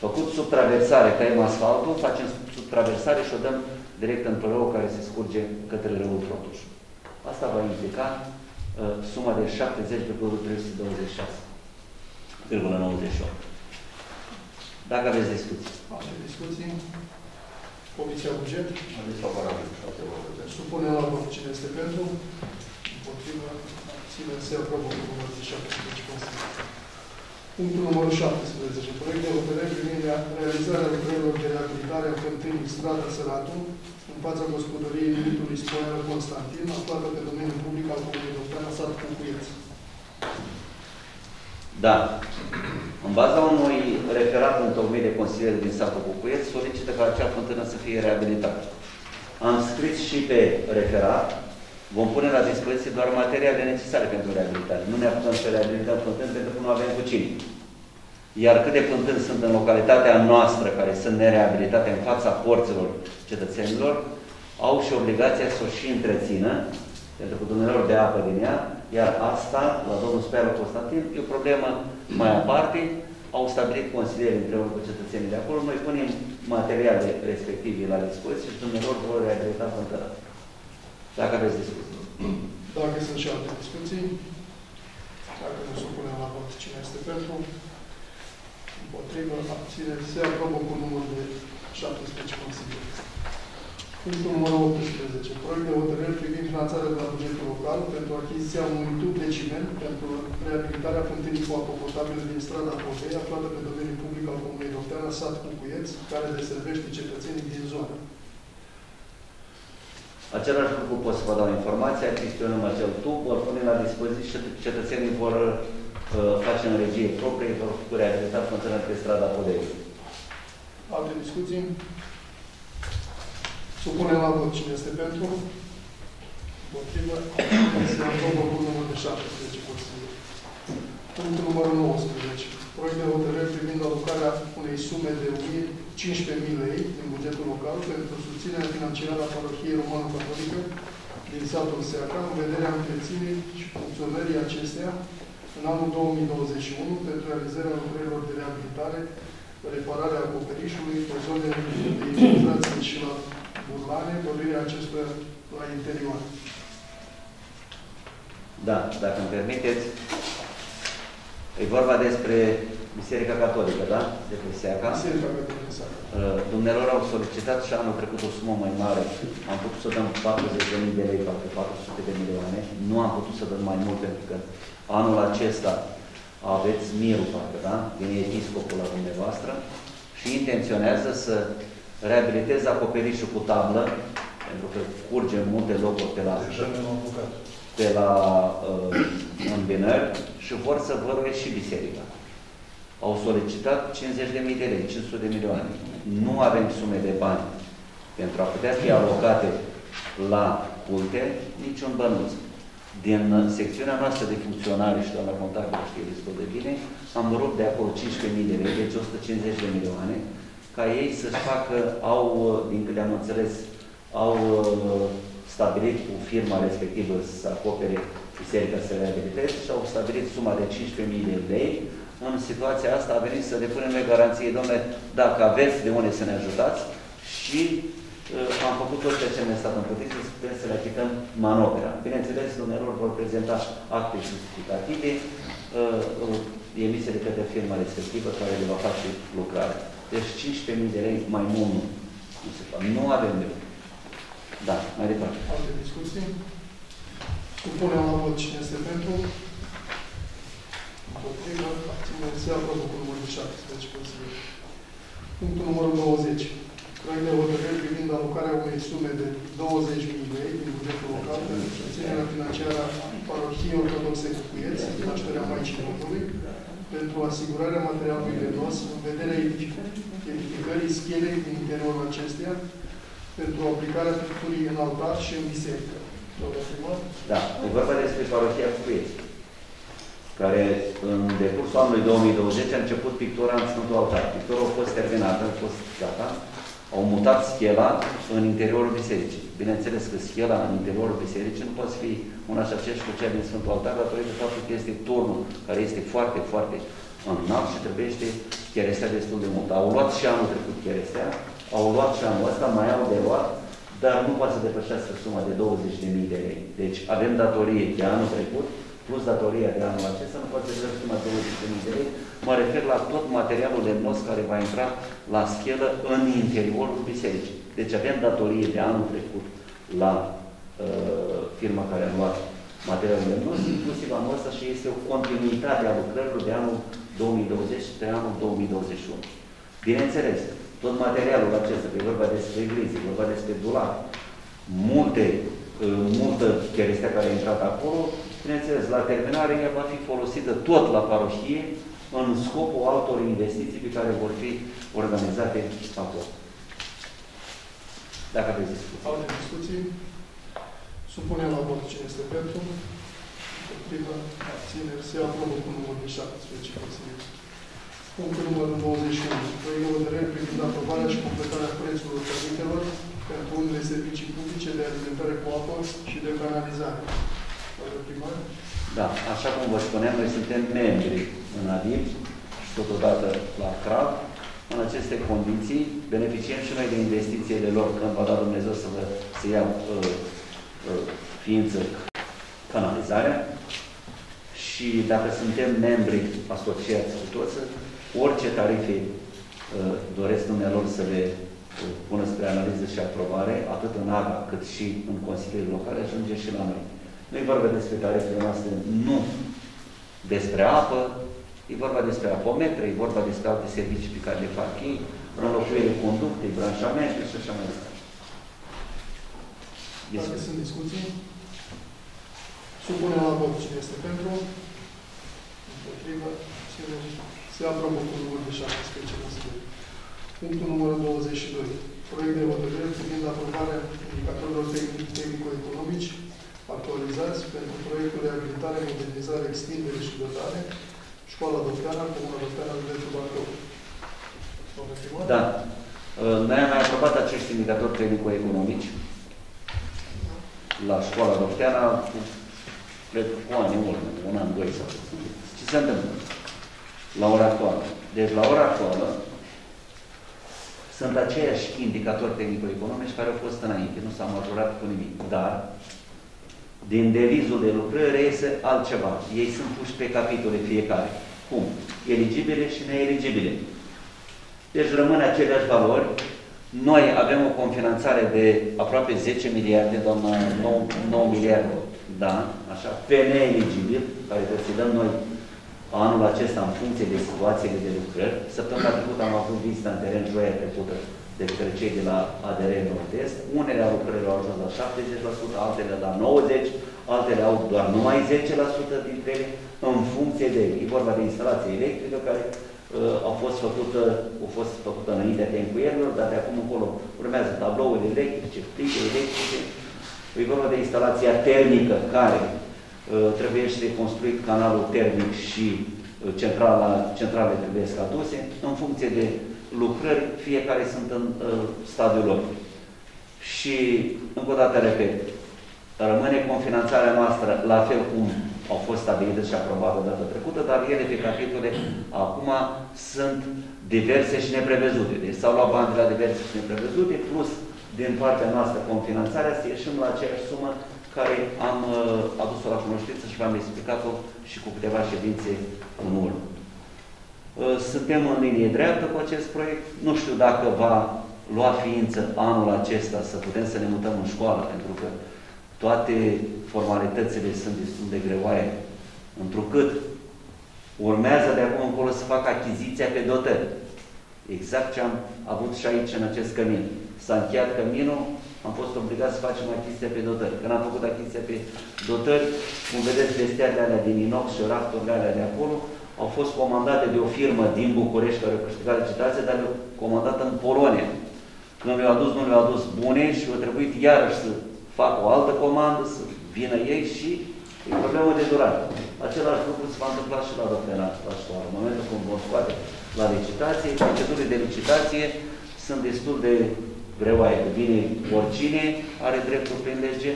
făcut sub traversare, tăiem asfaltul, facem sub traversare și o dăm direct în părău care se scurge către râul Totuș. Asta va implica uh, suma de șaptezeci virgulă trei sute douăzeci și șase virgulă nouăzeci și opt. Dacă aveți discuții. Alte discuții? Comisia Buget? Aveți favorabil. Supune la vot cine este pentru. Împotriva, abține, se aprobă cu șaptezeci și șapte. Punctul numărul șaptesprezece. Proiect de hotărâre privind realizarea lucrărilor de reabilitare a fântânii strada Săratul, în fața gospodăriei limitului Spoiară Constantin, aflată pe domeniul public al Comunei Dofteana, sat Cucuieț. Da. În baza unui referat întocmit de consiliere din satul Cucuieț, solicită ca acea fântână să fie reabilitată. Am scris și pe referat. Vom pune la dispoziție doar materiale necesare pentru reabilitare. Nu ne apucăm să reabilităm fântâni pentru că nu avem cu cine. Iar cât de plântâni sunt în localitatea noastră, care sunt nereabilitate în fața porților cetățenilor, au și obligația să o și întrețină, pentru că dumnealor de apă din ea, iar asta, la domnul Spearu Constantin, e o problemă mai aparte. Au stabilit consilierii împreună cu cetățenii de acolo. Noi punem materiale respective la dispoziție și dumnealor vor reabilita fântărată. Dacă aveți discuții. Dacă sunt și alte discuții, dacă nu supunem la vot cine este pentru, împotrivă, abține, se aprobă cu numărul de șaptesprezece consilieri. Punctul numărul optsprezece. Proiect de hotărâre privind finanțarea de la bugetul local pentru achiziția unui tub de ciment pentru reabilitarea fântânii cu apă potabilă din strada Covei, aflată pe domeniul public al comunei Dofteana, sat Cucuieț, care deservește cetățenii din zonă. Același lucru pot să vă dau informația, achiziționăm acel tub, îl punem la dispoziție și cetățenii vor face în regie proprie, vor fi reabilitat fântâna pe strada Podeiului. Alte discuții? Supunem la vot cine este pentru. Împotrivă. Se aprobă cu numărul de șaptesprezece consilieri. Punctul numărul nouăsprezece. Proiect de hotărâre privind alocarea unei sume de cincisprezece mii lei din bugetul local pentru susținerea financiară a parohiei romano-catolică din satul Seaca, în vederea întreținerii și funcționării acesteia în anul două mii douăzeci și unu pentru realizarea lucrărilor de reabilitare, repararea acoperișului, pe zone de infiltrație și la burlane, dorirea acestora la interior. Da, dacă îmi permiteți, e vorba despre Biserica Catolică, da? De pe Seaca. Biserica Catolică, Seaca. Dumnealor au solicitat și anul trecut o sumă mai mare. Am putut să dăm patruzeci de mii de lei, poate patru sute de milioane. Nu am putut să dăm mai mult, pentru că anul acesta aveți mirul, parcă, da? Din episcopul la dumneavoastră și intenționează să reabiliteze acoperișul cu tablă, pentru că curge în multe locuri pe la, pe la uh, îmbinări și vor să vărue și biserica. Au solicitat cincizeci de mii de lei, cinci sute de milioane. Nu avem sume de bani pentru a putea fi alocate la culte niciun bănuț. Din secțiunea noastră de funcționari și doamna contabilă știe destul de bine, am rupt de acolo cincisprezece mii de lei, deci o sută cincizeci de milioane, ca ei să-și facă, au, din câte am înțeles, au stabilit cu firma respectivă să acopere biserica să reabiliteze și au stabilit suma de cincisprezece mii de lei. În situația asta a venit să depunem noi garanție, domnule, dacă aveți de unde să ne ajutați și am făcut tot ceea ce ne-a stat în putință, sperăm să le achităm manopera. Bineînțeles, dumneavoastră vor prezenta acte justificative emise de către firma respectivă care le va face lucrarea. Deci cincisprezece mii de lei mai mult nu. Nu se fac. Nu avem de unde. Da, mai departe. Alte discuții? Supunem la vot cine este pentru. Împotrivă, abținere, se aprobă cu numărul șaptesprezece consilieri. Punctul numărul douăzeci. Proiect de hotărâre privind alocarea unei sume de douăzeci de mii lei din bugetul local pentru susținerea financiară a parohiei ortodoxe Cucuieți, în nașterea Maicii Domnului, pentru asigurarea materialului de nos în vederea edificării schelei din interiorul acesteia, pentru aplicarea structurii în altar și în biserică. Da, e vorba despre parohia Cucuieți, care în decursul anului două mii douăzeci a început pictura în Sfântul Altar. Pictura a fost terminată, a fost gata. Au mutat schela în interiorul bisericii. Bineînțeles că schela în interiorul bisericii nu poate fi una și aceeași cu cea din Sfântul Altar, datorită faptului că este turnul, care este foarte, foarte înalt și trebuiește cherestea destul de mult. Au luat și anul trecut cherestea, au luat și anul ăsta, mai au de luat, dar nu poate să depășească suma de douăzeci de mii de lei. Deci avem datorie de anul trecut, plus datoria de anul acesta, nu poate să depășească suma de douăzeci de mii de lei. Mă refer la tot materialul lemnos care va intra la schelă în interiorul bisericii. Deci avem datorie de anul trecut la uh, firma care a luat materialul lemnos, inclusiv anul ăsta, și este o continuitate a lucrărilor de anul două mii douăzeci pe anul două mii douăzeci și unu. Bineînțeles, tot materialul acesta, că e vorba despre eglize, e vorba despre dulap, multe, uh, multă cherestea care a intrat acolo, bineînțeles, la terminare ea va fi folosită tot la parohie, în scopul altor investiții pe care vor fi organizate acolo. Dacă aveți discuții. Alte discuții. Supunem la vot cine este pentru. Împotrivă, abțineri, se aprobă cu numărul de șaptesprezece consilieri. Punctul numărul douăzeci și unu. Proiectul de hotărâre privind aprobarea și completarea prețurilor tarifelor pentru unele servicii publice de alimentare cu apă și de canalizare. Doamnă primar? Da, așa cum vă spuneam, noi suntem membri în A D I B și totodată la C R A B. În aceste condiții beneficiem și noi de investițiile lor, când va da Dumnezeu să, vă, să ia uh, uh, ființă canalizarea. Și dacă suntem membri asociați cu toți, orice tarife uh, doresc dumnealor să le uh, pună spre analiză și aprobare, atât în A G A cât și în consiliile locale, ajunge și la noi. Nu e vorba despre tarifele noastre, nu despre apă, e vorba despre apometre, e vorba despre alte servicii pe care le fac ei, înlocuire conducte, branșamente și așa mai departe. Dacă sunt discuții, supunem la vot cine este pentru, împotriva, cine se aprobă cu numărul de șaptesprezece. Punctul numărul douăzeci și doi. Proiect de hotărâre privind aprobarea indicatorilor tehnico-economici actualizați pentru proiectul de reabilitare, modernizare, extindere și dotare Școala Dofteana, Comuna Dofteana, județul Bacău. Da. Noi am mai aprobat acești indicatori tehnico-economici la Școala Dofteana cu, cred, cu ani, un an, doi sau ce se întâmplă la ora actuală? Deci, la ora actuală sunt aceiași indicatori tehnico-economici care au fost înainte. Nu s-a majorat cu nimic. Dar din devizul de lucrări reiese altceva. Ei sunt puși pe capitole fiecare. Cum? Eligibile și neeligibile. Deci rămân aceleași valori. Noi avem o confinanțare de aproape zece miliarde, doamna, nouă miliarde. Da, așa, pe neeligibil, care trebuie să-i dăm noi anul acesta în funcție de situațiile de lucrări. Săptămâna trecută am avut vizită în teren, joia trecută, de către cei de la A D R Nord Est. Unele lucrări au ajuns la șaptezeci la sută, altele la nouăzeci la sută, altele au doar numai zece la sută dintre ele, în funcție de... E vorba de instalație electrică care uh, a fost făcută, a fost făcută înaintea tencuierilor, dar de acum încolo urmează tablourile electrice, plice electrice. E vorba de instalația termică care uh, trebuie și de construit canalul termic și uh, centrala, centrale trebuie aduse, în funcție de lucrări, fiecare sunt în uh, stadiul lor. Și, încă o dată, repet, rămâne confinanțarea noastră la fel cum au fost stabilită și aprobată data trecută, dar ele, pe capitole, acum sunt diverse și neprevăzute. Deci s-au luat bani de la diverse și neprevăzute, plus, din partea noastră, confinanțarea, să ieșim la aceeași sumă care am uh, adus-o la cunoștință și v-am explicat-o și cu câteva ședințe în urmă. Suntem în linie dreaptă cu acest proiect. Nu știu dacă va lua ființă anul acesta să putem să ne mutăm în școală, pentru că toate formalitățile sunt destul de greoaie, întrucât urmează de acum încolo să facă achiziția pe dotări. Exact ce am avut și aici, în acest cămin. S-a încheiat căminul, am fost obligat să facem achiziția pe dotări. Când am făcut achiziția pe dotări, cum vedeți, vestiarele alea din inox și rafturile alea de acolo, au fost comandate de o firmă din București care a câștigat licitația, dar le-au comandat în Polonia. Când le-au adus, nu le-au adus bune și au trebuit iarăși să facă o altă comandă, să vină ei și e problemă de durată. Același lucru se va întâmpla și la Dofteana, la școală. În momentul când vor scoate la licitație, procedurile de licitație sunt destul de greoaie. Vine oricine, are dreptul prin lege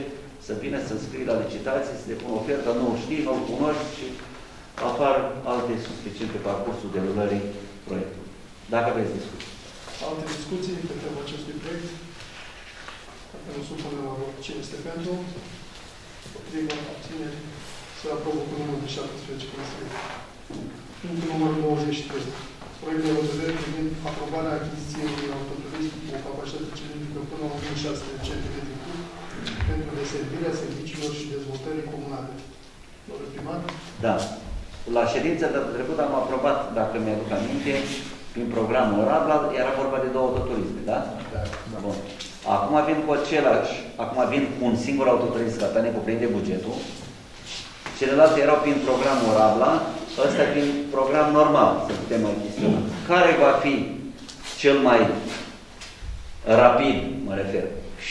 să vină să înscrie la licitație, să depună oferta, nu o știi, nu o cunoști și apar alte suspiciuni pe parcursul derulării proiectului. Dacă aveți discuții. Alte discuții pe tema acestui proiect? Dacă nu supunem la vot, cine este pentru? Potrivă, abținere, se aprobă cu numărul de șaptesprezece. Punctul numărul nouăzeci și trei. Proiect de hotărâre privind aprobarea achiziției unui autoturism cu o capacitate cilindrică până la o mie șase sute de metri cub pentru deservirea serviciilor și dezvoltării comunale. Domnul primar? Da. La ședința de trecută am aprobat, dacă mi-aduc aminte, prin programul Rabla, era vorba de două autoturisme, da? Da. Bun. Acum vin cu același, acum vin cu un singur autoturism, gata, ne cuprinde bugetul. Celelalte erau prin programul Rabla, ăsta prin program normal, să putem achiziționa. Care va fi cel mai rapid, mă refer,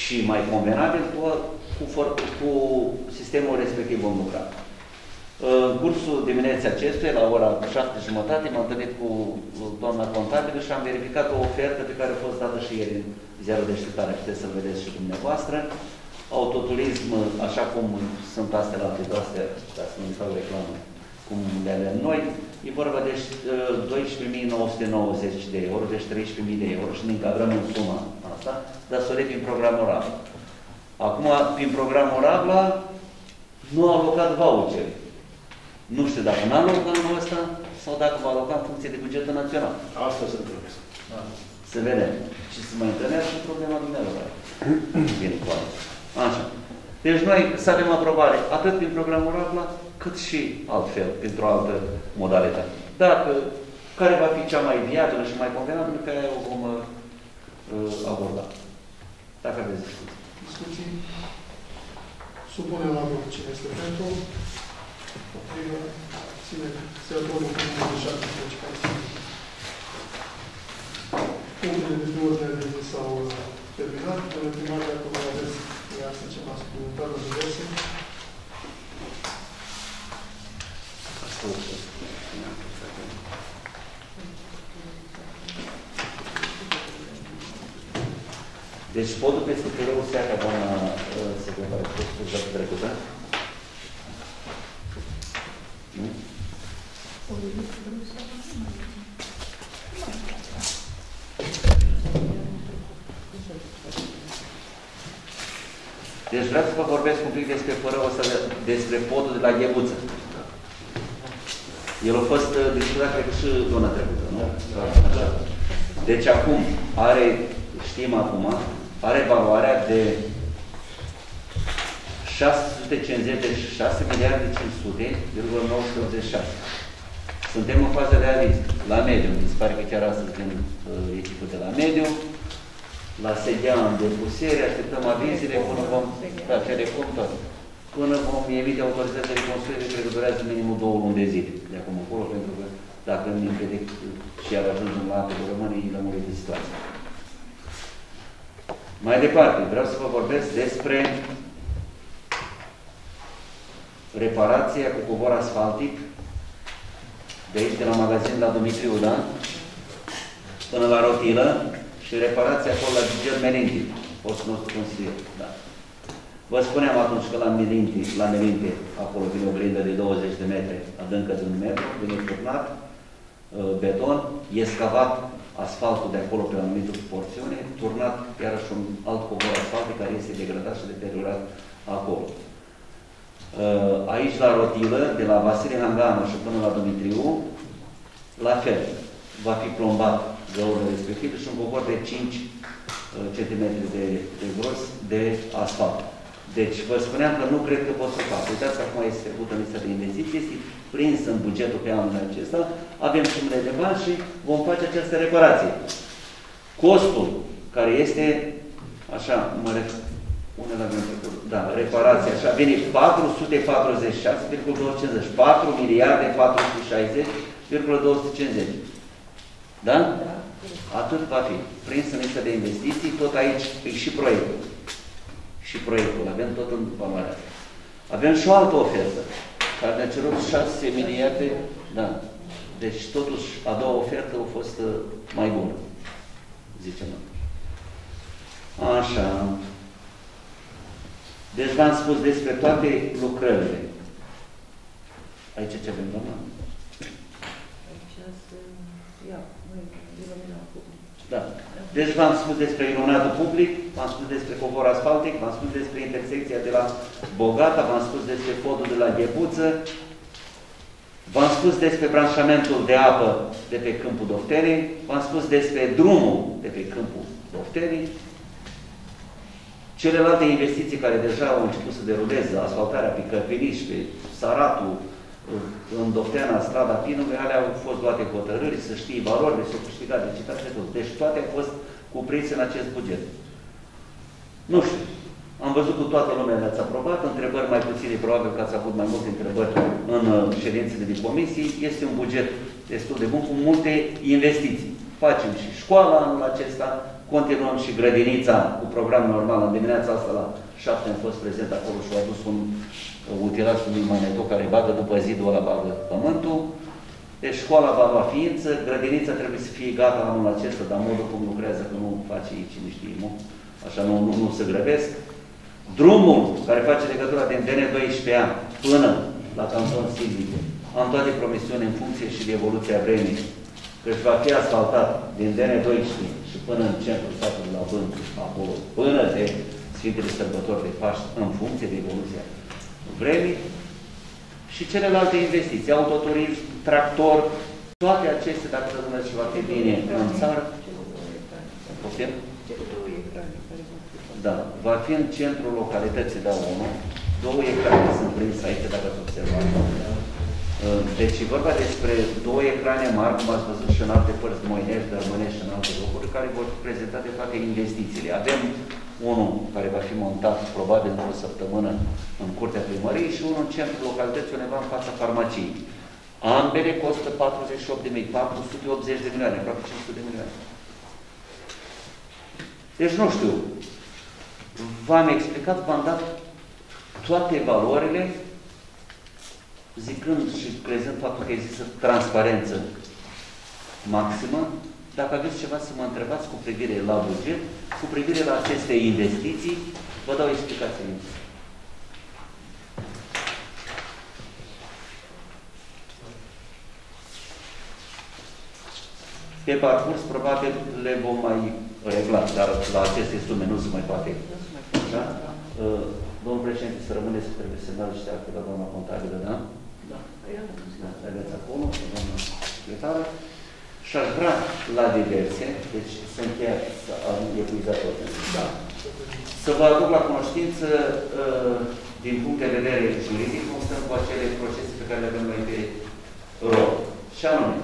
și mai convenabil cu, cu, cu sistemul respectiv vom lucra. În cursul dimineții acestuia, la ora șapte și jumătate, m-am întâlnit cu doamna contabilă și am verificat o ofertă pe care a fost dată și ieri în ziarul de știptare. Puteți să-l vedeți și dumneavoastră. Autoturism, așa cum sunt astea la astea, ca să nu-mi fac reclamă, cum le avem noi, e vorba de douăsprezece mii nouă sute nouăzeci de euro, deci treisprezece mii de euro și ne încadrăm în suma asta, dar să o prin programul Rabla. Acum, prin programul Rabla, nu au alocat vouchere. Nu știu dacă n-a alocat anul ăsta sau dacă va aloca în funcție de bugetul național. Asta se întâlnesc. Să vedem. Și să mai întâlnească și problema dumneavoastră. Bine, poate. Așa. Deci noi să avem aprobare atât prin programul Rabla, cât și altfel, pentru o altă modalitate. Dacă, care va fi cea mai viabilă și mai convenabilă, pe aia o vom uh, aborda. Dacă aveți discuții. Discuții. Supunem la vot cine este pentru. Potrivă. Ține. Se adoră punctul de șaptezeci și patru. Punctele de pe ordine de zi s-au terminat. Domnule primar, dacă vă aveți viață ceva suplimentară de viață. Deci podul peste Pireu seaca, doamna secretară, a fost spus data trecută? Nu? Deci vreau să vă vorbesc un pic despre Părău, despre podul de la Ghebuță. El a fost discutat, cred că și luna trecută, nu? Da. Da. Deci acum are, știm acum, are valoarea de șase sute cincizeci de șase miliarde cinci sute virgulă nouă sute optzeci și șase. Suntem în faza de aviz la mediu. Mi se pare că chiar astăzi din uh, echipă de la mediu. La sedia în depusere, așteptăm avizile până vom... Da, telecom, tot. Până vom emite autorizația de construire, cred că durează minim două luni de zile de acum acolo, pentru că dacă nu ne impede și iar ajungem la Apele Române, îi lămurim de situație. Mai departe, vreau să vă vorbesc despre reparația cu covor asfaltic de aici, de la magazin, la Dumitriu, da? Până la rotilă și reparația acolo la Gigel Melinti, postul nostru consilier, da. Vă spuneam atunci că la Melinte, la Melinte, acolo vine o grindă de douăzeci de metri, adâncă de un metru, vine turnat, beton, e scavat asfaltul de acolo pe la anumită porțiune, turnat iarăși un alt covor asfaltic care este degradat și deteriorat acolo. Aici, la rotilă, de la Vasile Hangană și până la Dumitriu, la fel, va fi plombat găură respectivă și un covor de cinci centimetri de, de gros de asfalt. Deci, vă spuneam că nu cred că pot să fac. Uitați că acum este trecută lista de investiții, este prins în bugetul pe anul acesta, avem sumele de bani și vom face această reparație. Costul, care este, așa, mă ref... Unele avem trecut, da, reparația, așa, vine patru sute patruzeci și șase virgulă două sute cincizeci, patru miliarde patru sute șaizeci virgulă două sute cincizeci. Da? Da. Atât va fi. Prins în lista de investiții, tot aici e și proiectul. Și proiectul. Avem tot în valoarea. Avem și o altă ofertă, care ne-a cerut șase miliarde, da. Deci, totuși, a doua ofertă a fost mai bună, zicem. Așa. Deci, v-am spus despre toate lucrările. Aici ce avem, doamna? Aici se ia, iluminat public. Da. Deci v-am spus despre iluminatul public, v-am spus despre covor asfaltic, v-am spus despre intersecția de la Bogata, v-am spus despre podul de la Ghebuță, v-am spus despre branșamentul de apă de pe câmpul Dofteanei, v-am spus despre drumul de pe câmpul Dofteanei, celelalte investiții care deja au început să deruleze, asfaltarea pe Cărpiliș, pe Saratul, în Dofteana, strada Pinului, alea au fost luate hotărâri, să știi valorile, s-au câștigat licitații, tot. Deci toate au fost cuprinse în acest buget. Nu știu. Am văzut cu toată lumea le-ați aprobat, întrebări mai puține, probabil că ați avut mai multe întrebări în ședințele de comisii. Este un buget destul de bun, cu multe investiții. facem și școala anul acesta, continuăm și grădinița cu program normal. În dimineața asta la șapte am fost prezent acolo și au adus un utilaj cu un manetou care bagă după zidul ăla, bagă pământul. Deci școala va lua ființă, grădinița trebuie să fie gata anul acesta, dar modul cum lucrează, că nu face cine știe, nu? Așa nu, nu, nu se grăbesc. Drumul care face legătura din D N doisprezece A până la canton Silvice, am toate promisiuni în funcție și de evoluția vremii, că își va fi asfaltat din D N doisprezece și până în centrul statului la Vânt, acolo, până de Sfintele Sărbători de Paști, în funcție de evoluția vremii. Și celelalte investiții, autoturism, tractor, toate acestea, dacă rămâneți și va fi bine în țară, putem? Da, va fi în centrul localității de ONU, două ecrane sunt prinse aici, dacă ați observat. Deci e vorba despre două ecrane mari, cum ați văzut și în alte părți, Moinești, Dărmânești și în alte locuri, care vor prezenta de toate investițiile. Avem unul care va fi montat probabil într-o săptămână în curtea primăriei și unul în centrul localității undeva în fața farmaciei. Ambele costă patruzeci și opt de mii patru sute optzeci de milioane, aproape cinci sute de milioane. Deci nu știu. V-am explicat, v-am dat toate valorile, zicând și crezând faptul că există transparență maximă. Dacă aveți ceva să mă întrebați cu privire la buget, cu privire la aceste investiții, vă dau explicații. Pe parcurs, probabil, le vom mai regla, dar la aceste sume nu se mai poate. Da? Domnul președinte, să rămâneți, trebuie să dați niște acte la doamna contabilă, da? Da. Aveți acolo, doamna secretară. Și aș vrea la diverse, deci să încheia, să am epuizat toate. Da. Să vă aduc la cunoștință, din punct de vedere juridic, cum stăm cu acele procese pe care le avem noi pe rol. Și anume,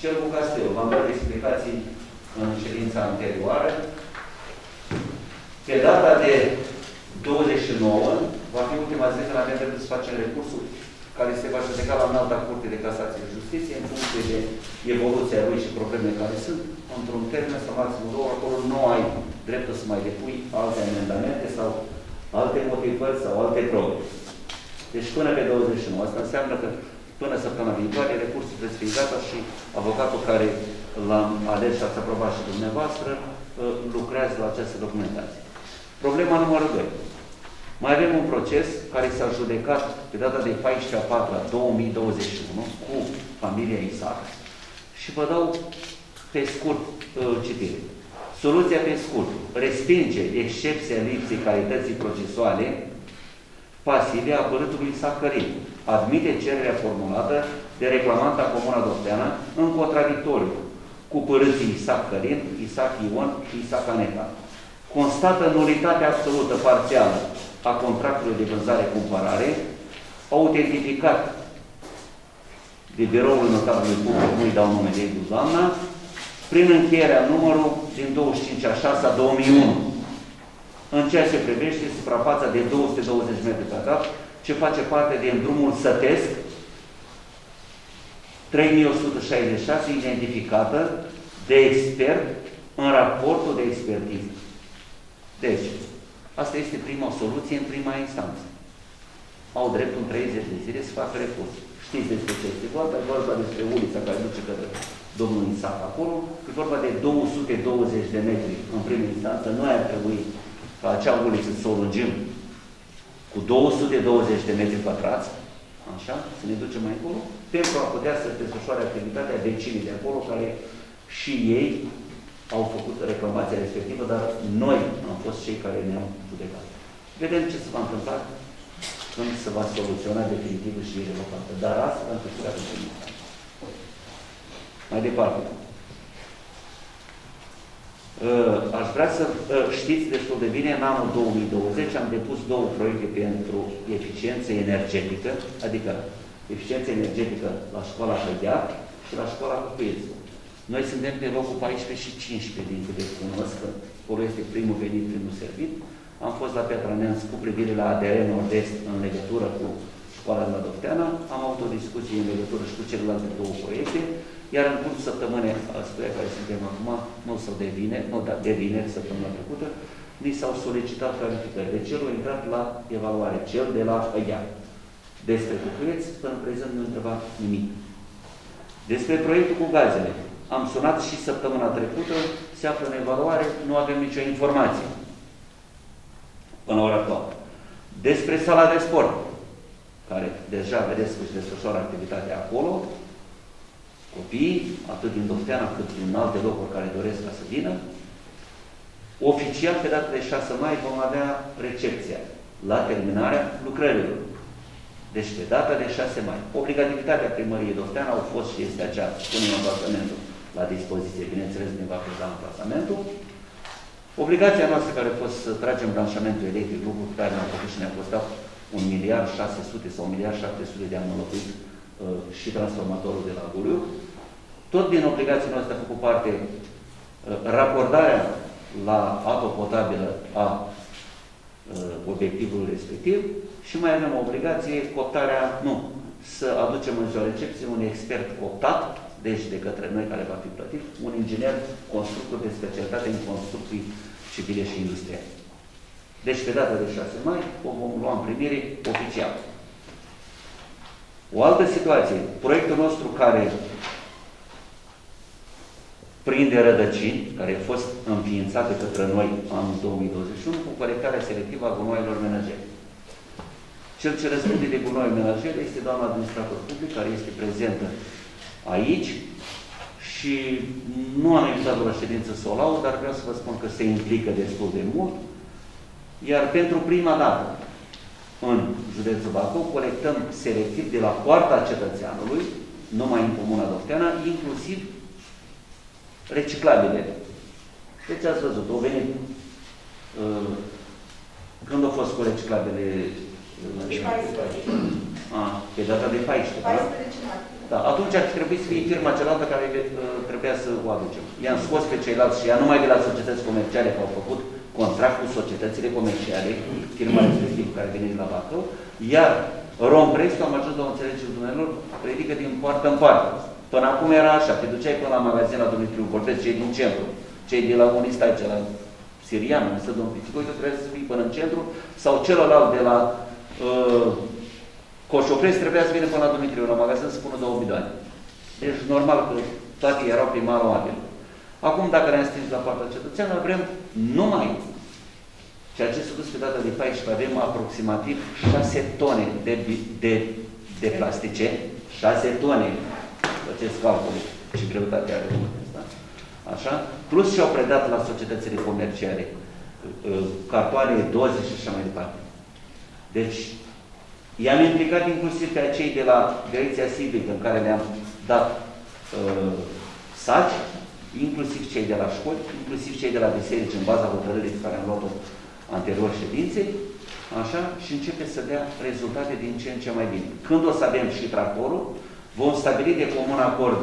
cel cu Castel, v-am dat explicații în ședința anterioară. Pe data de douăzeci și nouă, va fi ultima zi când avem dreptul să facem recursul care se va judeca la Înalta Curte de Casație de Justiție, în funcție de evoluția lui și problemele care sunt, într-un termen sau maxim două, acolo nu ai dreptul să mai depui alte amendamente sau alte motivări sau alte probe. Deci până pe douăzeci și nouă. Asta înseamnă că până săptămâna viitoare recursul veți fi gata și avocatul care l-am ales și ați aprobat și dumneavoastră lucrează la această documentație. Problema numărul doi. Mai avem un proces care s-a judecat pe data de paisprezece a patra două mii douăzeci și unu cu familia Isaac. Și vă dau pe scurt citire. Soluția pe scurt respinge excepția lipsei calității procesuale pasive a părâtului Isaac Cărin. Admite cererea formulată de reclamanta Comuna Dofteana în contradictoriu cu părâții Isaac Cărin, Isaac Ion și Isaac Aneta. Constată nulitatea absolută parțială a contractului de vânzare-cumpărare, autentificat de biroul notarului public, nu-i dau nume de ei, doamna, prin încheierea numărul din douăzeci și cinci a șasea două mii unu, în ceea ce privește suprafața de două sute douăzeci de metri pătrați, ce face parte din drumul sătesc, trei mii o sută șaizeci și șase, identificată de expert în raportul de expertiză. Deci, asta este prima soluție în prima instanță. Au dreptul în treizeci de zile să facă recurs. Știți despre ce este vorba? E vorba despre ulița care duce către domnul Isaac acolo. E vorba de două sute douăzeci de metri în prima instanță. Noi ar trebui ca acea uliță să o lungim cu două sute douăzeci de metri pătrați, așa, să ne ducem mai acolo, pentru a putea să desfășoare activitatea vecinii de acolo, care și ei au făcut reclamația respectivă, dar noi am fost cei care ne-am judecat. Vedem ce se va întâmpla când se va soluționa definitiv și irrevocată. Dar asta am câștigat în primul. Mai departe. Aș vrea să știți destul de bine, în anul două mii douăzeci am depus două proiecte pentru eficiență energetică, adică eficiență energetică la școala Hădea și la școala Cucuiețu. Noi suntem pe locul paisprezece și cincisprezece din câte cunosc, că acolo este primul venit, primul servit. Am fost la Piatra Neamț cu privire la A D R Nord Est în legătură cu școala de la Dofteana. Am avut o discuție în legătură și cu celelalte două proiecte. iar în cursul săptămânii asupra care suntem acum, nu s-o devine, nu da, devine săptămâna trecută, ni s-au solicitat clarificări. Deci el a intrat la evaluare, cel de la ea. Despre Bucureți, până prezent nu întreba nimic. Despre proiectul cu gazele. Am sunat și săptămâna trecută, se află în evaluare, nu avem nicio informație. Până la ora actuală. Despre sala de sport, care deja vedeți că își desfășoară activitatea acolo, copiii, atât din Dofteana cât din alte locuri care doresc ca să vină. Oficial, pe data de șase mai, vom avea recepția la terminarea lucrărilor. Deci, pe data de șase mai, obligativitatea primăriei Dofteana au fost și este aceea, punem amplasamentul la dispoziție, bineînțeles, ne va preza amplasamentul. Obligația noastră care a fost să tragem branșamentul electric, lucru care ne-a făcut și ne-a costat un miliard șase sute sau un miliard șapte sute de am înlocuit uh, și transformatorul de la Guliu. Tot din obligația noastră a făcut parte uh, raportarea la apă potabilă a obiectivul respectiv și mai avem obligație coptarea, nu, să aducem în ziua recepție un expert coptat, deci de către noi care va fi plătit, un inginer constructor de specialitate în construcții civile și industriale. Deci pe data de șase mai o vom lua în primire oficial. O altă situație, proiectul nostru care prinde rădăcini, care a fost înființată către noi anul două mii douăzeci și unu, cu colectarea selectivă a gunoaielor menajere. Cel ce răspunde de gunoi menajere este doamna administrator public, care este prezentă aici și nu am invitat la ședință să o laud, dar vreau să vă spun că se implică destul de mult. Iar pentru prima dată în județul Bacău colectăm selectiv de la poarta cetățeanului, numai în comuna Dofteana, inclusiv reciclabile. Deci ați văzut, au venit uh, când au fost cu reciclabile uh, ah, pe data de paisprezece, paisprezece, da? Da, atunci ar trebui să fie firma cealaltă care uh, trebuia să o aducem. I-am scos pe ceilalți și ea numai de la societăți comerciale care au făcut contract cu societățile comerciale, firma respectivă care vine de la Bacău, iar Romprest, am ajuns la o înțelegere dumneavoastră, predică din poartă în poartă. Până acum era așa, te duceai până la magazin la domnul Triu Cortez, cei din centru, cei de la unii stai, cel la Sirian, unii stai domnul Piticoiu, trebuia să vii până în centru, sau celălalt de la uh, Coșofres trebuia să vină până la domnul Triu, la magazin să pună două milioane. Deci normal că toate erau primarul Apele. Acum, dacă ne-am stins la partea cetățeană, vrem numai ceea ce s-a dus pe data de paisprezece, avem aproximativ șase tone de, de, de plastice, șase tone. Acest calcul și greutatea are România, da? Așa? Plus și-au predat la societățile comerciale cartoane, doze și așa mai departe. Deci, i-am implicat inclusiv pe acei de la Direcția Civică în care le-am dat uh, saci, inclusiv cei de la școli, inclusiv cei de la biserici, în baza hotărârii pe care am luat-o anterior ședinței, așa? Și începe să dea rezultate din ce în ce mai bine. Când o să avem și tractorul, vom stabili de comun acord.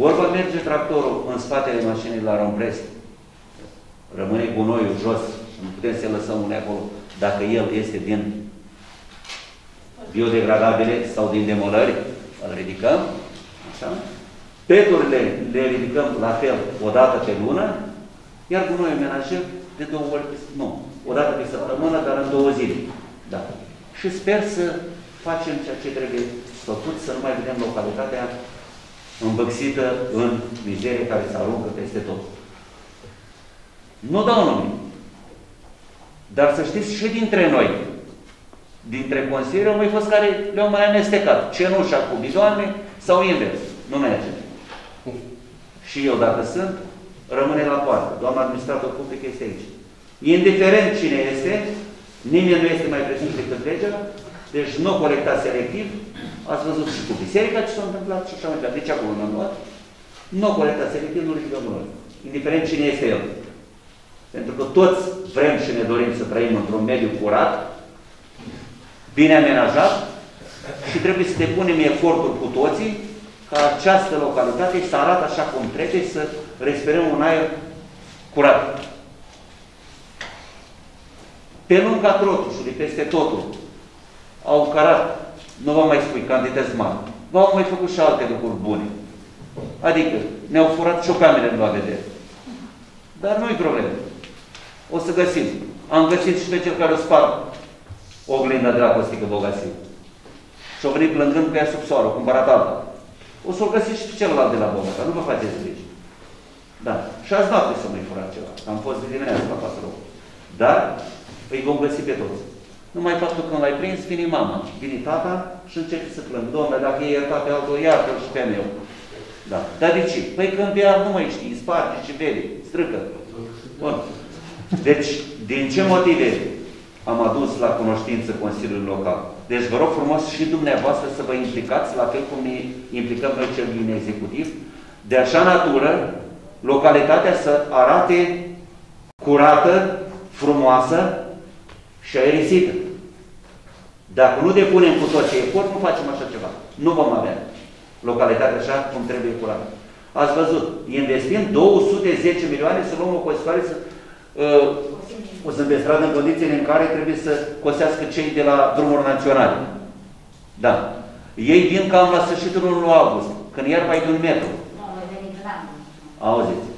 Ori va merge tractorul în spatele mașinii la Romprest, rămâne gunoiul jos, nu putem să-l lăsăm unde acolo, dacă el este din biodegradabile sau din demolări, îl ridicăm, așa. Peturile le ridicăm la fel o dată pe lună, iar gunoiul menajer de două ori, nu, o dată pe săptămână, dar în două zile. Da. Și sper să facem ceea ce trebuie făcut, să nu mai vedem localitatea îmbăxită în mizerie care se aruncă peste tot. Nu dau nume. Dar să știți și dintre noi, dintre consilieri, au mai fost care le-au mai amestecat. Cenușa cu bidoane sau invers. Nu merge. Și eu, dacă sunt, rămâne la poartă. Doamna administrator public este aici. Indiferent cine este, nimeni nu este mai presus decât legea. Deci nu colecta selectiv, ați văzut și cu biserica ce s-a întâmplat și așa mai departe. Deci acolo nu am luat. Nu colecta selectiv, nu ridicăm noi. Indiferent cine este el. Pentru că toți vrem și ne dorim să trăim într-un mediu curat, bine amenajat și trebuie să depunem eforturi cu toții ca această localitate să arate așa cum trebuie, să respirăm un aer curat. Pe lunga trotușului, peste totul, au carat, nu vă mai spui, cantități mari. V-au mai făcut și alte lucruri bune. Adică ne-au furat și o cameră în A D R. Dar nu-i problemă. O să găsim. Am găsit și pe cel care o spart oglinda de la Costică Bogațiu. Și-o venit plângând că ea sub soară, o cumpărat alta. O să-l găsiți și pe celălalt de la Bogața. Nu vă faceți griji. Da. Și azi noapte să nu-i furat ceva. Am fost de dimineață la patru. Dar îi vom găsi pe toți. Numai faptul că l-ai prins, vine mama, vine tata și începe să plâng. Doamne, dacă e iertat pe altul, iartă-l și pe meu. Da. Dar de ce? Păi când bea, nu mai știi, îi sparge, ce vede, strâcă. Bun. Deci, din ce motive am adus la cunoștință Consiliul Local? Deci vă rog frumos și dumneavoastră să vă implicați, la fel cum ne implicăm noi cel din executiv, de așa natură, localitatea să arate curată, frumoasă și aerisită. Dacă nu depunem cu toți efort, nu facem așa ceva. Nu vom avea localitatea așa cum trebuie curată. Ați văzut, investind două sute zece milioane să luăm o costoare să uh, o să învestradă în condițiile în care trebuie să cosească cei de la drumuri naționale. Da. Ei vin cam la sfârșitul lunii august, când iar mai de un metru. Nu, au venit la auziți.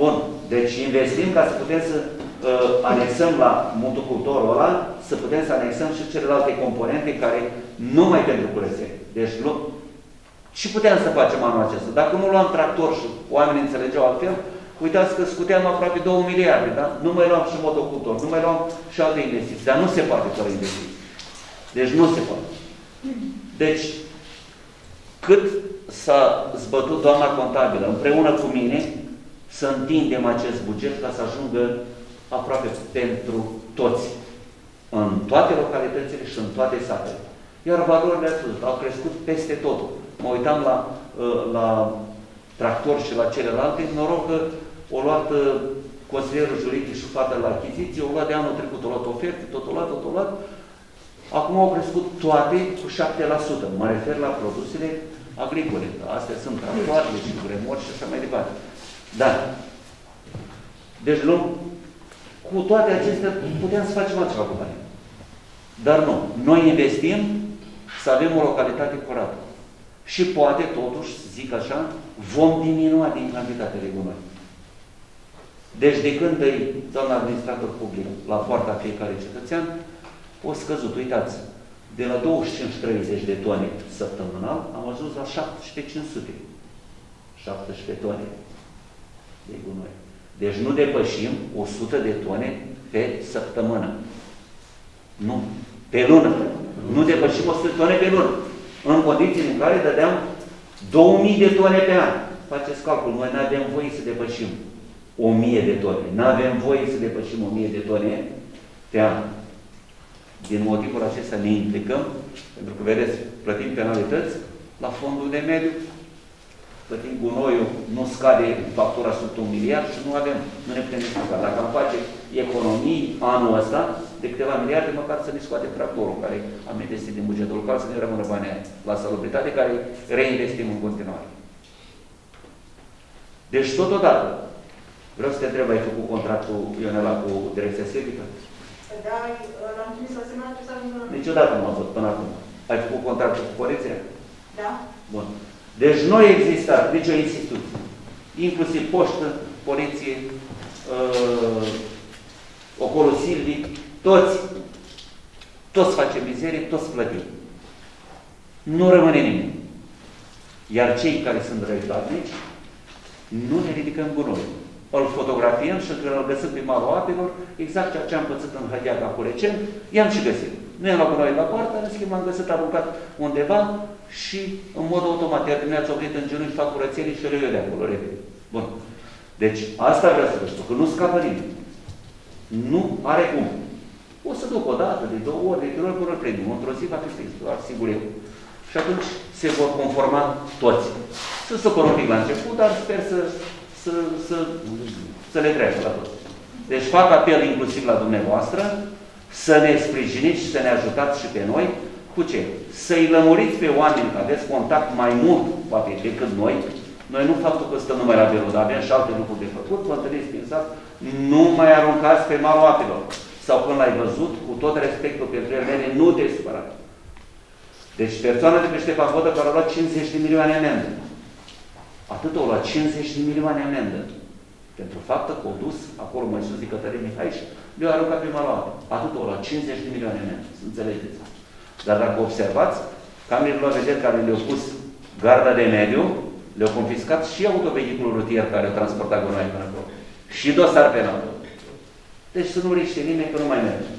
Bun. Deci investim ca să putem să uh, anexăm la multicultorul ăla, să putem să anexăm și celelalte componente care nu mai pentru curățenie. Deci nu. Și puteam să facem anul acesta. Dacă nu luam tractor și oamenii înțelegeau altfel, uitați că scuteam aproape două miliarde, da? Nu mai luam și motocultor, nu mai luam și alte investiții. Dar nu se poate fără investiții. Deci nu se poate. Deci, cât s-a zbătut doamna contabilă împreună cu mine, să întindem acest buget ca să ajungă aproape pentru toți. În toate localitățile și în toate satele. Iar valorile au crescut peste totul. Mă uitam la, la tractor și la celelalte, noroc că o luat consilierul juridic și fata la achiziție, o luat de anul trecut, o luat oferte, tot o luat, tot o luat. Acum au crescut toate cu șapte la sută. Mă refer la produsele agricole. Astea sunt tractoarele și gremori și așa mai departe. Dar, deci luăm, cu toate acestea puteam să facem altceva cu bani. Dar nu. Noi investim să avem o localitate curată. Și poate, totuși, zic așa, vom diminua din cantitate de gunoi. Deci de când e doamna administrator public la poarta fiecare cetățean, o scăzut, uitați, de la douăzeci și cinci la treizeci de tone săptămânal, am ajuns la șaptesprezece cinci sute. șaptesprezece tone de gunoi. Deci nu depășim o sută de tone pe săptămână. Nu. Pe lună. Nu depășim o sută de tone pe lună. În condiții în care dădeam două mii de tone pe an. Faceți calcul, noi nu avem voie să depășim o mie de tone. Nu avem voie să depășim o mie de tone pe an. Din motivul acesta ne implicăm, pentru că, vedeți, plătim penalități la fondul de mediu, plătim gunoiul, nu scade factura sub un miliard și nu avem, nu ne putem explica. Dacă am face economii anul ăsta, de câteva miliarde, măcar să ne scoate tractorul care am investit din bugetul local, să ne rămână banii aia la salubritate, care reinvestim în continuare. Deci, totodată, vreau să te întreb, ai făcut contractul, Ionela, cu Direcția Silvică? Da, l-am trimis la semnat, trebuie să ajungă. Niciodată nu am văzut până acum. Ai făcut contractul cu poliția? Da. Bun. Deci nu există nicio instituție, inclusiv poștă, poliție, uh, Ocolul Silvic, toți, toți facem mizerie, toți plătim. Nu rămâne nimeni. Iar cei care sunt răitatnici, nu ne ridicăm gunoiul. Îl fotografiem și când îl găsim primarul Apelor, exact ceea ce am pățit în Hădeaca cu recent, i-am și găsit. Nu i-am luat gunoiul la poartă, în schimb am găsit, aruncat undeva și în mod automat, iar dimineața au venit în genunchi, fac curățenie și le iau de acolo, repede. Bun. Deci, asta vreau să vă spun, că nu scapă nimeni. Nu are cum. O să duc o dată, de două ori, de trei ori, până îl primim. Într-o zi va fi fix, doar sigur eu. Și atunci se vor conforma toți. Să se corompic la început, dar sper să, să, să, să le treacă la toți. Deci fac apel inclusiv la dumneavoastră să ne sprijiniți și să ne ajutați și pe noi. Cu ce? Să-i lămuriți pe oameni că aveți contact mai mult, poate, decât noi. Noi nu faptul că stăm numai la birou, dar avem și alte lucruri de făcut, vă întâlniți prin sat, nu mai aruncați pe malul apelor. Sau când l-ai văzut, cu tot respectul pentru el, mele, nu te supăra. Deci persoana de pe Ștefan Vodă care a luat cincizeci de milioane amendă. atât au luat cincizeci de milioane amendă. Pentru faptă că au dus acolo mai sus de Cătălin Mihai și le-au aruncat prima luare. Atât au luat cincizeci de milioane amendă. Să înțelegeți. Dar dacă observați, camerele la vedere care le-au pus garda de mediu, le-au confiscat și autovehiculul rutier care au transportat gunoi până acolo. Și dosar penal. Deci să nu riște nimeni că nu mai merge.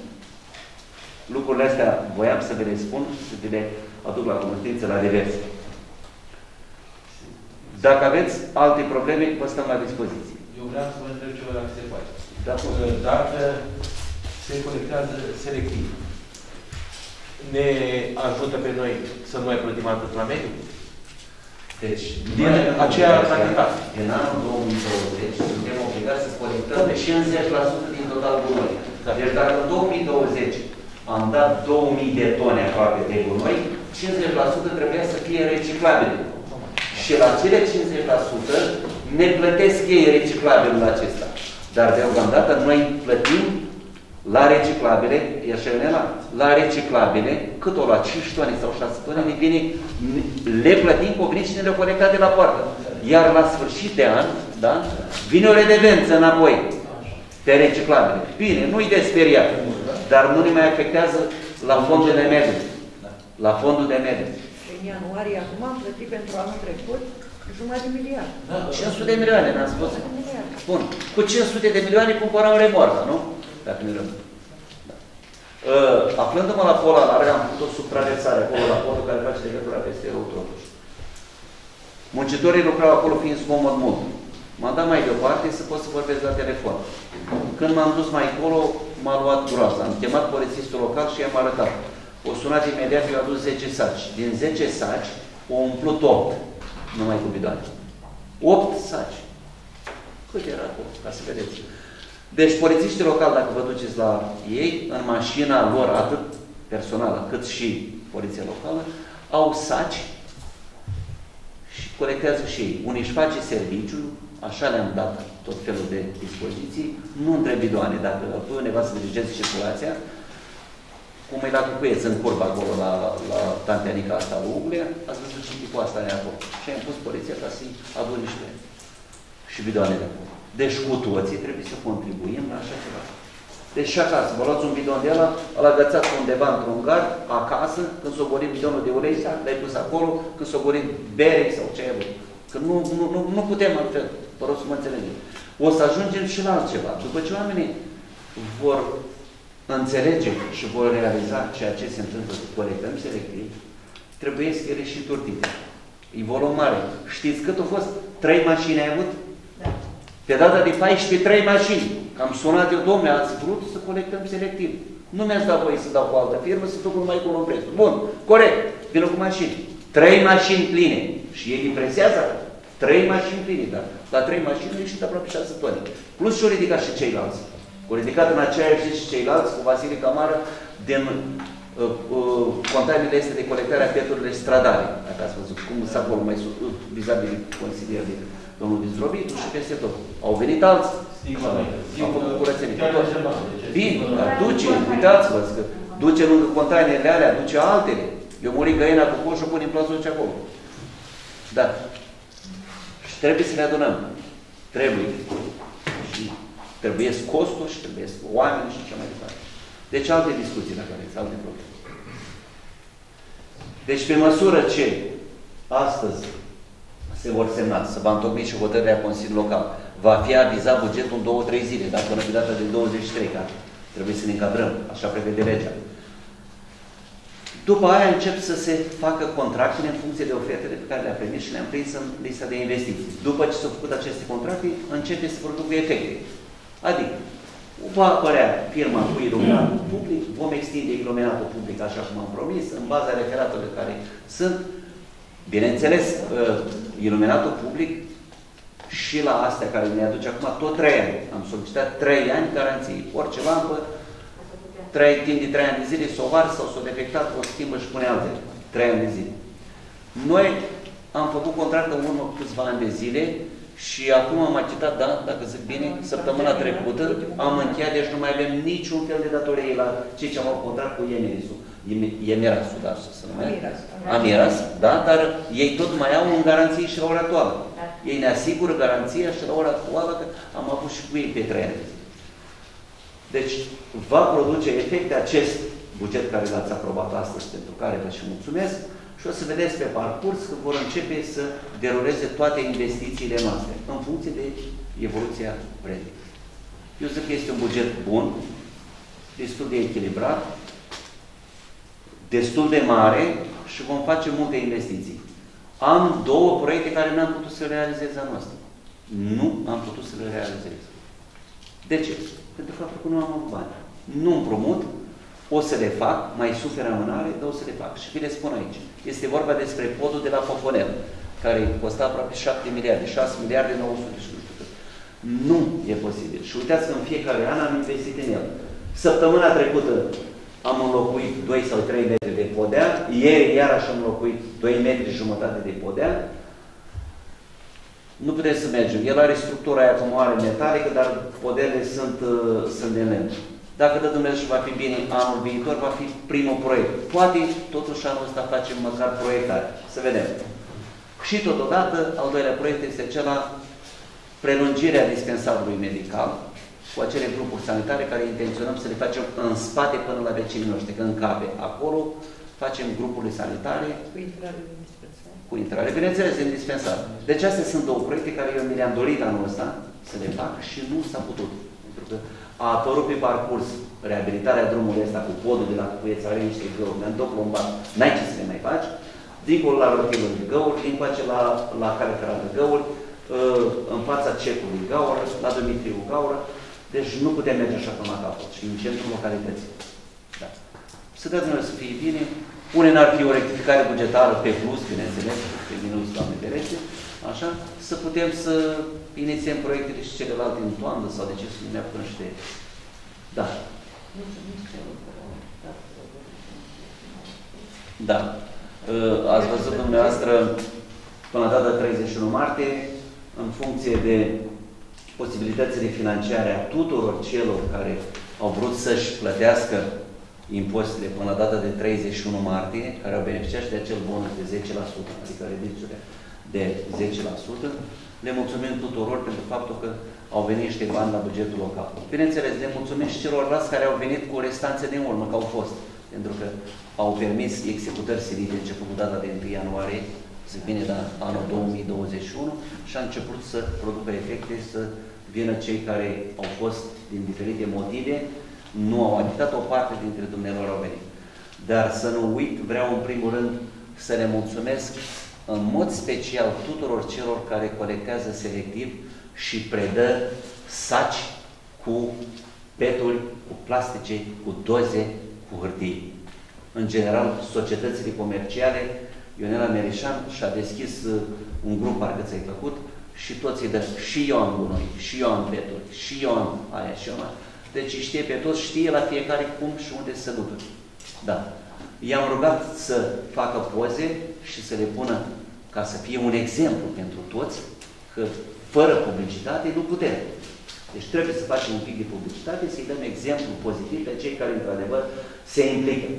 Lucrurile astea voiam să vi le spun, să vi le aduc la cunoștință, la diverse. Dacă aveți alte probleme, vă stăm la dispoziție. Eu vreau să vă întreb ceva dacă se face. Dacă, dacă se colectează selectiv, ne ajută pe noi să nu mai plătim atât la mediu? Deci, din aceea planitate. În anul două mii douăzeci suntem obligați să colectăm cincizeci la sută din total gunoi. Deci dacă în două mii douăzeci am dat două mii de tone aproape de gunoi, cincizeci la sută trebuia să fie reciclabile. Și la cele cincizeci la sută ne plătesc ei reciclabilul acesta. Dar deocamdată noi plătim la reciclabile, e așa Ionela, la reciclabile, cât o la cinci tone sau șase tone, ne vine, le plătim cu grijă și ne le colectat de la poartă. Iar la sfârșit de an, da, vine o redevență înapoi de reciclabile. Bine, nu-i de speriat, dar nu ne mai afectează la fondul de mediu. La fondul de mediu. În ianuarie, acum am plătit pentru anul trecut jumătate de miliard. Da, cinci sute de milioane, mi-am spus. Bun. Cu cinci sute de milioane cumpăram remorca, nu? Dacă ne rămân. Da. Uh, aflându-mă la pola largă, am făcut o supraversare acolo la polul care face legătura peste rău totuși. Muncitorii lucrau acolo fiind scomod mult. M-am dat mai departe să pot să vorbesc la telefon. Când m-am dus mai acolo, m-a luat groasa. Am chemat polițistul local și i-am arătat. O sunat imediat, eu am adus zece saci. Din zece saci, o umplut opt. Numai cu bidoane. opt saci. Cât era acolo? Ca să vedeți. Deci, polițiștii locali, dacă vă duceți la ei, în mașina lor, atât personală, cât și poliția locală, au saci și colectează și ei. Unii își face serviciul, așa le-am dat tot felul de dispoziții, nu între bidoane. Dacă tu undeva să dirigezi circulația, cum e la Cucuieți, în curba acolo, la, la tanteanica asta, la Uglea, ați văzut și tipul asta de acolo. Și am pus poliția ca să-i adun niște și bidoane de acolo. Deci cu toții trebuie să contribuim la așa ceva. Deci și acasă, vă luați un bidon de ăla, îl agățați undeva într-un gard, acasă, când soborim bidonul de ulei, l-ai pus acolo, când soborim bere sau ce ai vrut. Că nu, nu, nu, nu putem altfel, vă rog să mă înțelegem. O să ajungem și la altceva. După ce oamenii vor înțelege și vor realiza ceea ce se întâmplă cu colectăm selectiv, trebuie să ele și turtite. E volum mare. Știți cât au fost? Trei mașini ai avut? Da. Pe data de paisprezece, trei mașini. Am sunat eu, domne, ați vrut să colectăm selectiv. Nu mi-ați dat voie să dau cu altă firmă, să duc numai cu Romprest. Bun, corect, vină cu mașini. Trei mașini pline. Și ei impresează trei mașini pline, dar la trei mașini le știu aproape șase tone. Plus și-o ridicat și ceilalți. Au ridicat în aceea și ceilalți, cu Vasile Camară, din uh, uh, contabilele este de colectare a pieturilor stradale. Dacă ați văzut cum s-a acolo mai sus, uh, vizabil consilier de domnul Vizrobitu și peste tot. Au venit alți, Stigma, au făcut curățenie. Bine, dar duce, uitați-vă, că duce lângă containerele alea, duce altele. Eu muri găina cu coșul, o pun în plasă și acolo. Da. Și trebuie să ne adunăm. Trebuie. Trebuie costul și trebuie oameni și ce mai departe. Deci alte discuții dacă aveți, alte probleme. Deci pe măsură ce astăzi se vor semna, să va întocmi și hotărârea Consiliului Local, va fi avizat bugetul în două, trei zile, dar până pe data de douăzeci și trei, ca trebuie să ne încadrăm, așa prevede legea. După aia încep să se facă contractele în funcție de ofertele pe care le-am primit și le-am prins în lista de investiții. După ce s-au făcut aceste contracte, începe să producă efecte. Adică, va apărea firma cu iluminatul public, vom extinde iluminatul public, așa cum am promis, în baza referatelor care sunt. Bineînțeles, iluminatul public și la astea care ne aduce acum, tot trei ani. Am solicitat trei ani garanții. Orice lampă, timp de trei ani de zile, s-o var sau s-o defectat, o schimbă și pune altele. trei ani de zile. Noi am făcut contract în urmă câțiva ani de zile, și acum am achitat, da, dacă zic bine, săptămâna trecută am încheiat, deci nu mai avem niciun fel de datorie la cei ce am avut contract cu Iemirasul. Iemirasul, da, să se numească. Amiras, da, dar ei tot mai au în garanție și la ora actuală. Ei ne asigură garanția și la ora actuală că am avut și cu ei pe trei ani. Deci va produce efecte acest buget care l-ați aprobat astăzi, pentru care vă și mulțumesc, și o să vedeți pe parcurs că vor începe să deruleze toate investițiile noastre, în funcție de evoluția vremii. Eu zic că este un buget bun, destul de echilibrat, destul de mare și vom face multe investiții. Am două proiecte care n-am putut să le realizez la noastră. Nu am putut să le realizez. De ce? Pentru faptul că nu am avut bani. Nu împrumut, o să le fac, mai suferă amânare, dar o să le fac. Și vi le spun aici. Este vorba despre podul de la Fofonel, care costa aproape șapte miliarde, șase miliarde nouă sute și nu știu cât. Nu e posibil. Și uitați că în fiecare an am investit în el. Săptămâna trecută am înlocuit doi sau trei metri de podea, ieri iarăși am înlocuit doi metri jumătate de podea. Nu putem să mergem. El are structura aia cum o are metalică, dar podele sunt, uh, sunt de lemn. Dacă dă Dumnezeu și va fi bine anul viitor, va fi primul proiect. Poate totuși anul ăsta facem măcar proiectare. Să vedem. Și totodată, al doilea proiect este acela prelungirea dispensarului medical cu acele grupuri sanitare care intenționăm să le facem în spate până la vecinii noștri, că încape acolo, facem grupurile sanitare cu intrare în dispensar. Cu intrare, bineînțeles, în dispensar. Deci astea sunt două proiecte care eu mi le-am dorit anul ăsta să le fac și nu s-a putut. Pentru că a apărut pe parcurs reabilitarea drumului ăsta cu podul de la Cuieța, are niște găuri, ne-am tot plombat, n-ai ce să le mai faci, dincolo la rotilul de găuri, dincoace la, la califera de găuri, în fața cecului gaură, la Dumitriu gaură. Deci nu putem merge așa cum a fost și în centrul localității. Da. Să dați noi să fie bine. Unele ar fi o rectificare bugetară pe plus, bineînțeles, pe minus, Doamne ferește, așa, să putem să inițiem proiectele și celelalte în toamnă sau de ce să ne apucăm și de... Da. Da. Ați văzut dumneavoastră până la data treizeci și unu martie, în funcție de posibilitățile financiare a tuturor celor care au vrut să-și plătească impozitele până la data de treizeci și unu martie, care au beneficiat și de acel bonus de zece la sută, adică reducerea de zece la sută, le mulțumim tuturor pentru faptul că au venit niște bani la bugetul local. Bineînțeles, le mulțumim și celorlalți care au venit cu restanțe din urmă, că au fost, pentru că au permis executări silite început cu data de unu ianuarie, se vine la anul două mii douăzeci și unu și a început să producă efecte, să vină cei care au fost din diferite motive, nu au agitat, o parte dintre dumnealor au venit. Dar să nu uit, vreau în primul rând să le mulțumesc în mod special tuturor celor care colectează selectiv și predă saci cu peturi, cu plastice, cu doze, cu hârtii. În general, societățile comerciale, Ionela Merișan și-a deschis un grup, parcă ți-ai făcut, și toți îi dă și eu am gunoi, și eu am peturi, și eu am aia, și eu am aia. Deci știe pe toți, știe la fiecare cum și unde se ducă. Da. I-am rugat să facă poze și să le pună ca să fie un exemplu pentru toți, că fără publicitate nu putem. Deci trebuie să facem un pic de publicitate, să-i dăm exemplu pozitiv pe cei care, într-adevăr, se implică.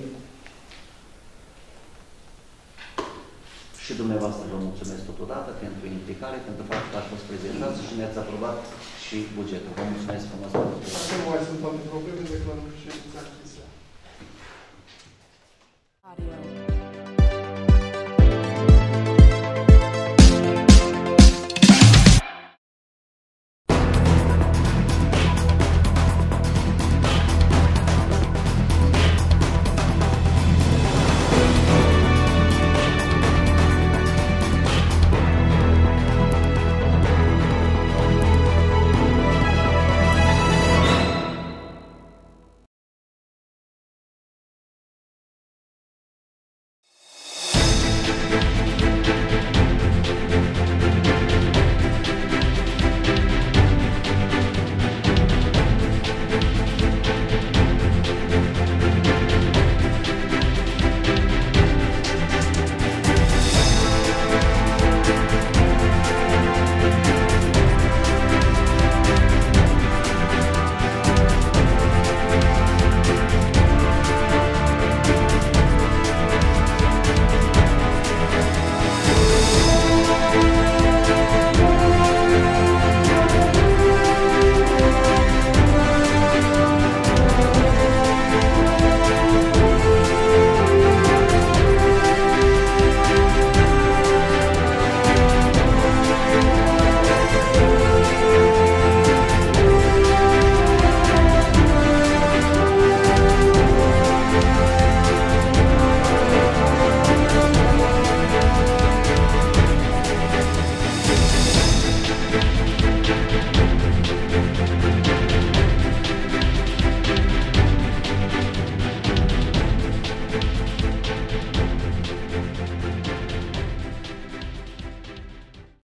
Și dumneavoastră vă mulțumesc totodată pentru implicare, pentru faptul că ați fost prezentați și ne-ați aprobat și bugetul. Vă mulțumesc frumos pentru tot. Nu mai sunt toate probleme, declarăm ședința închisă.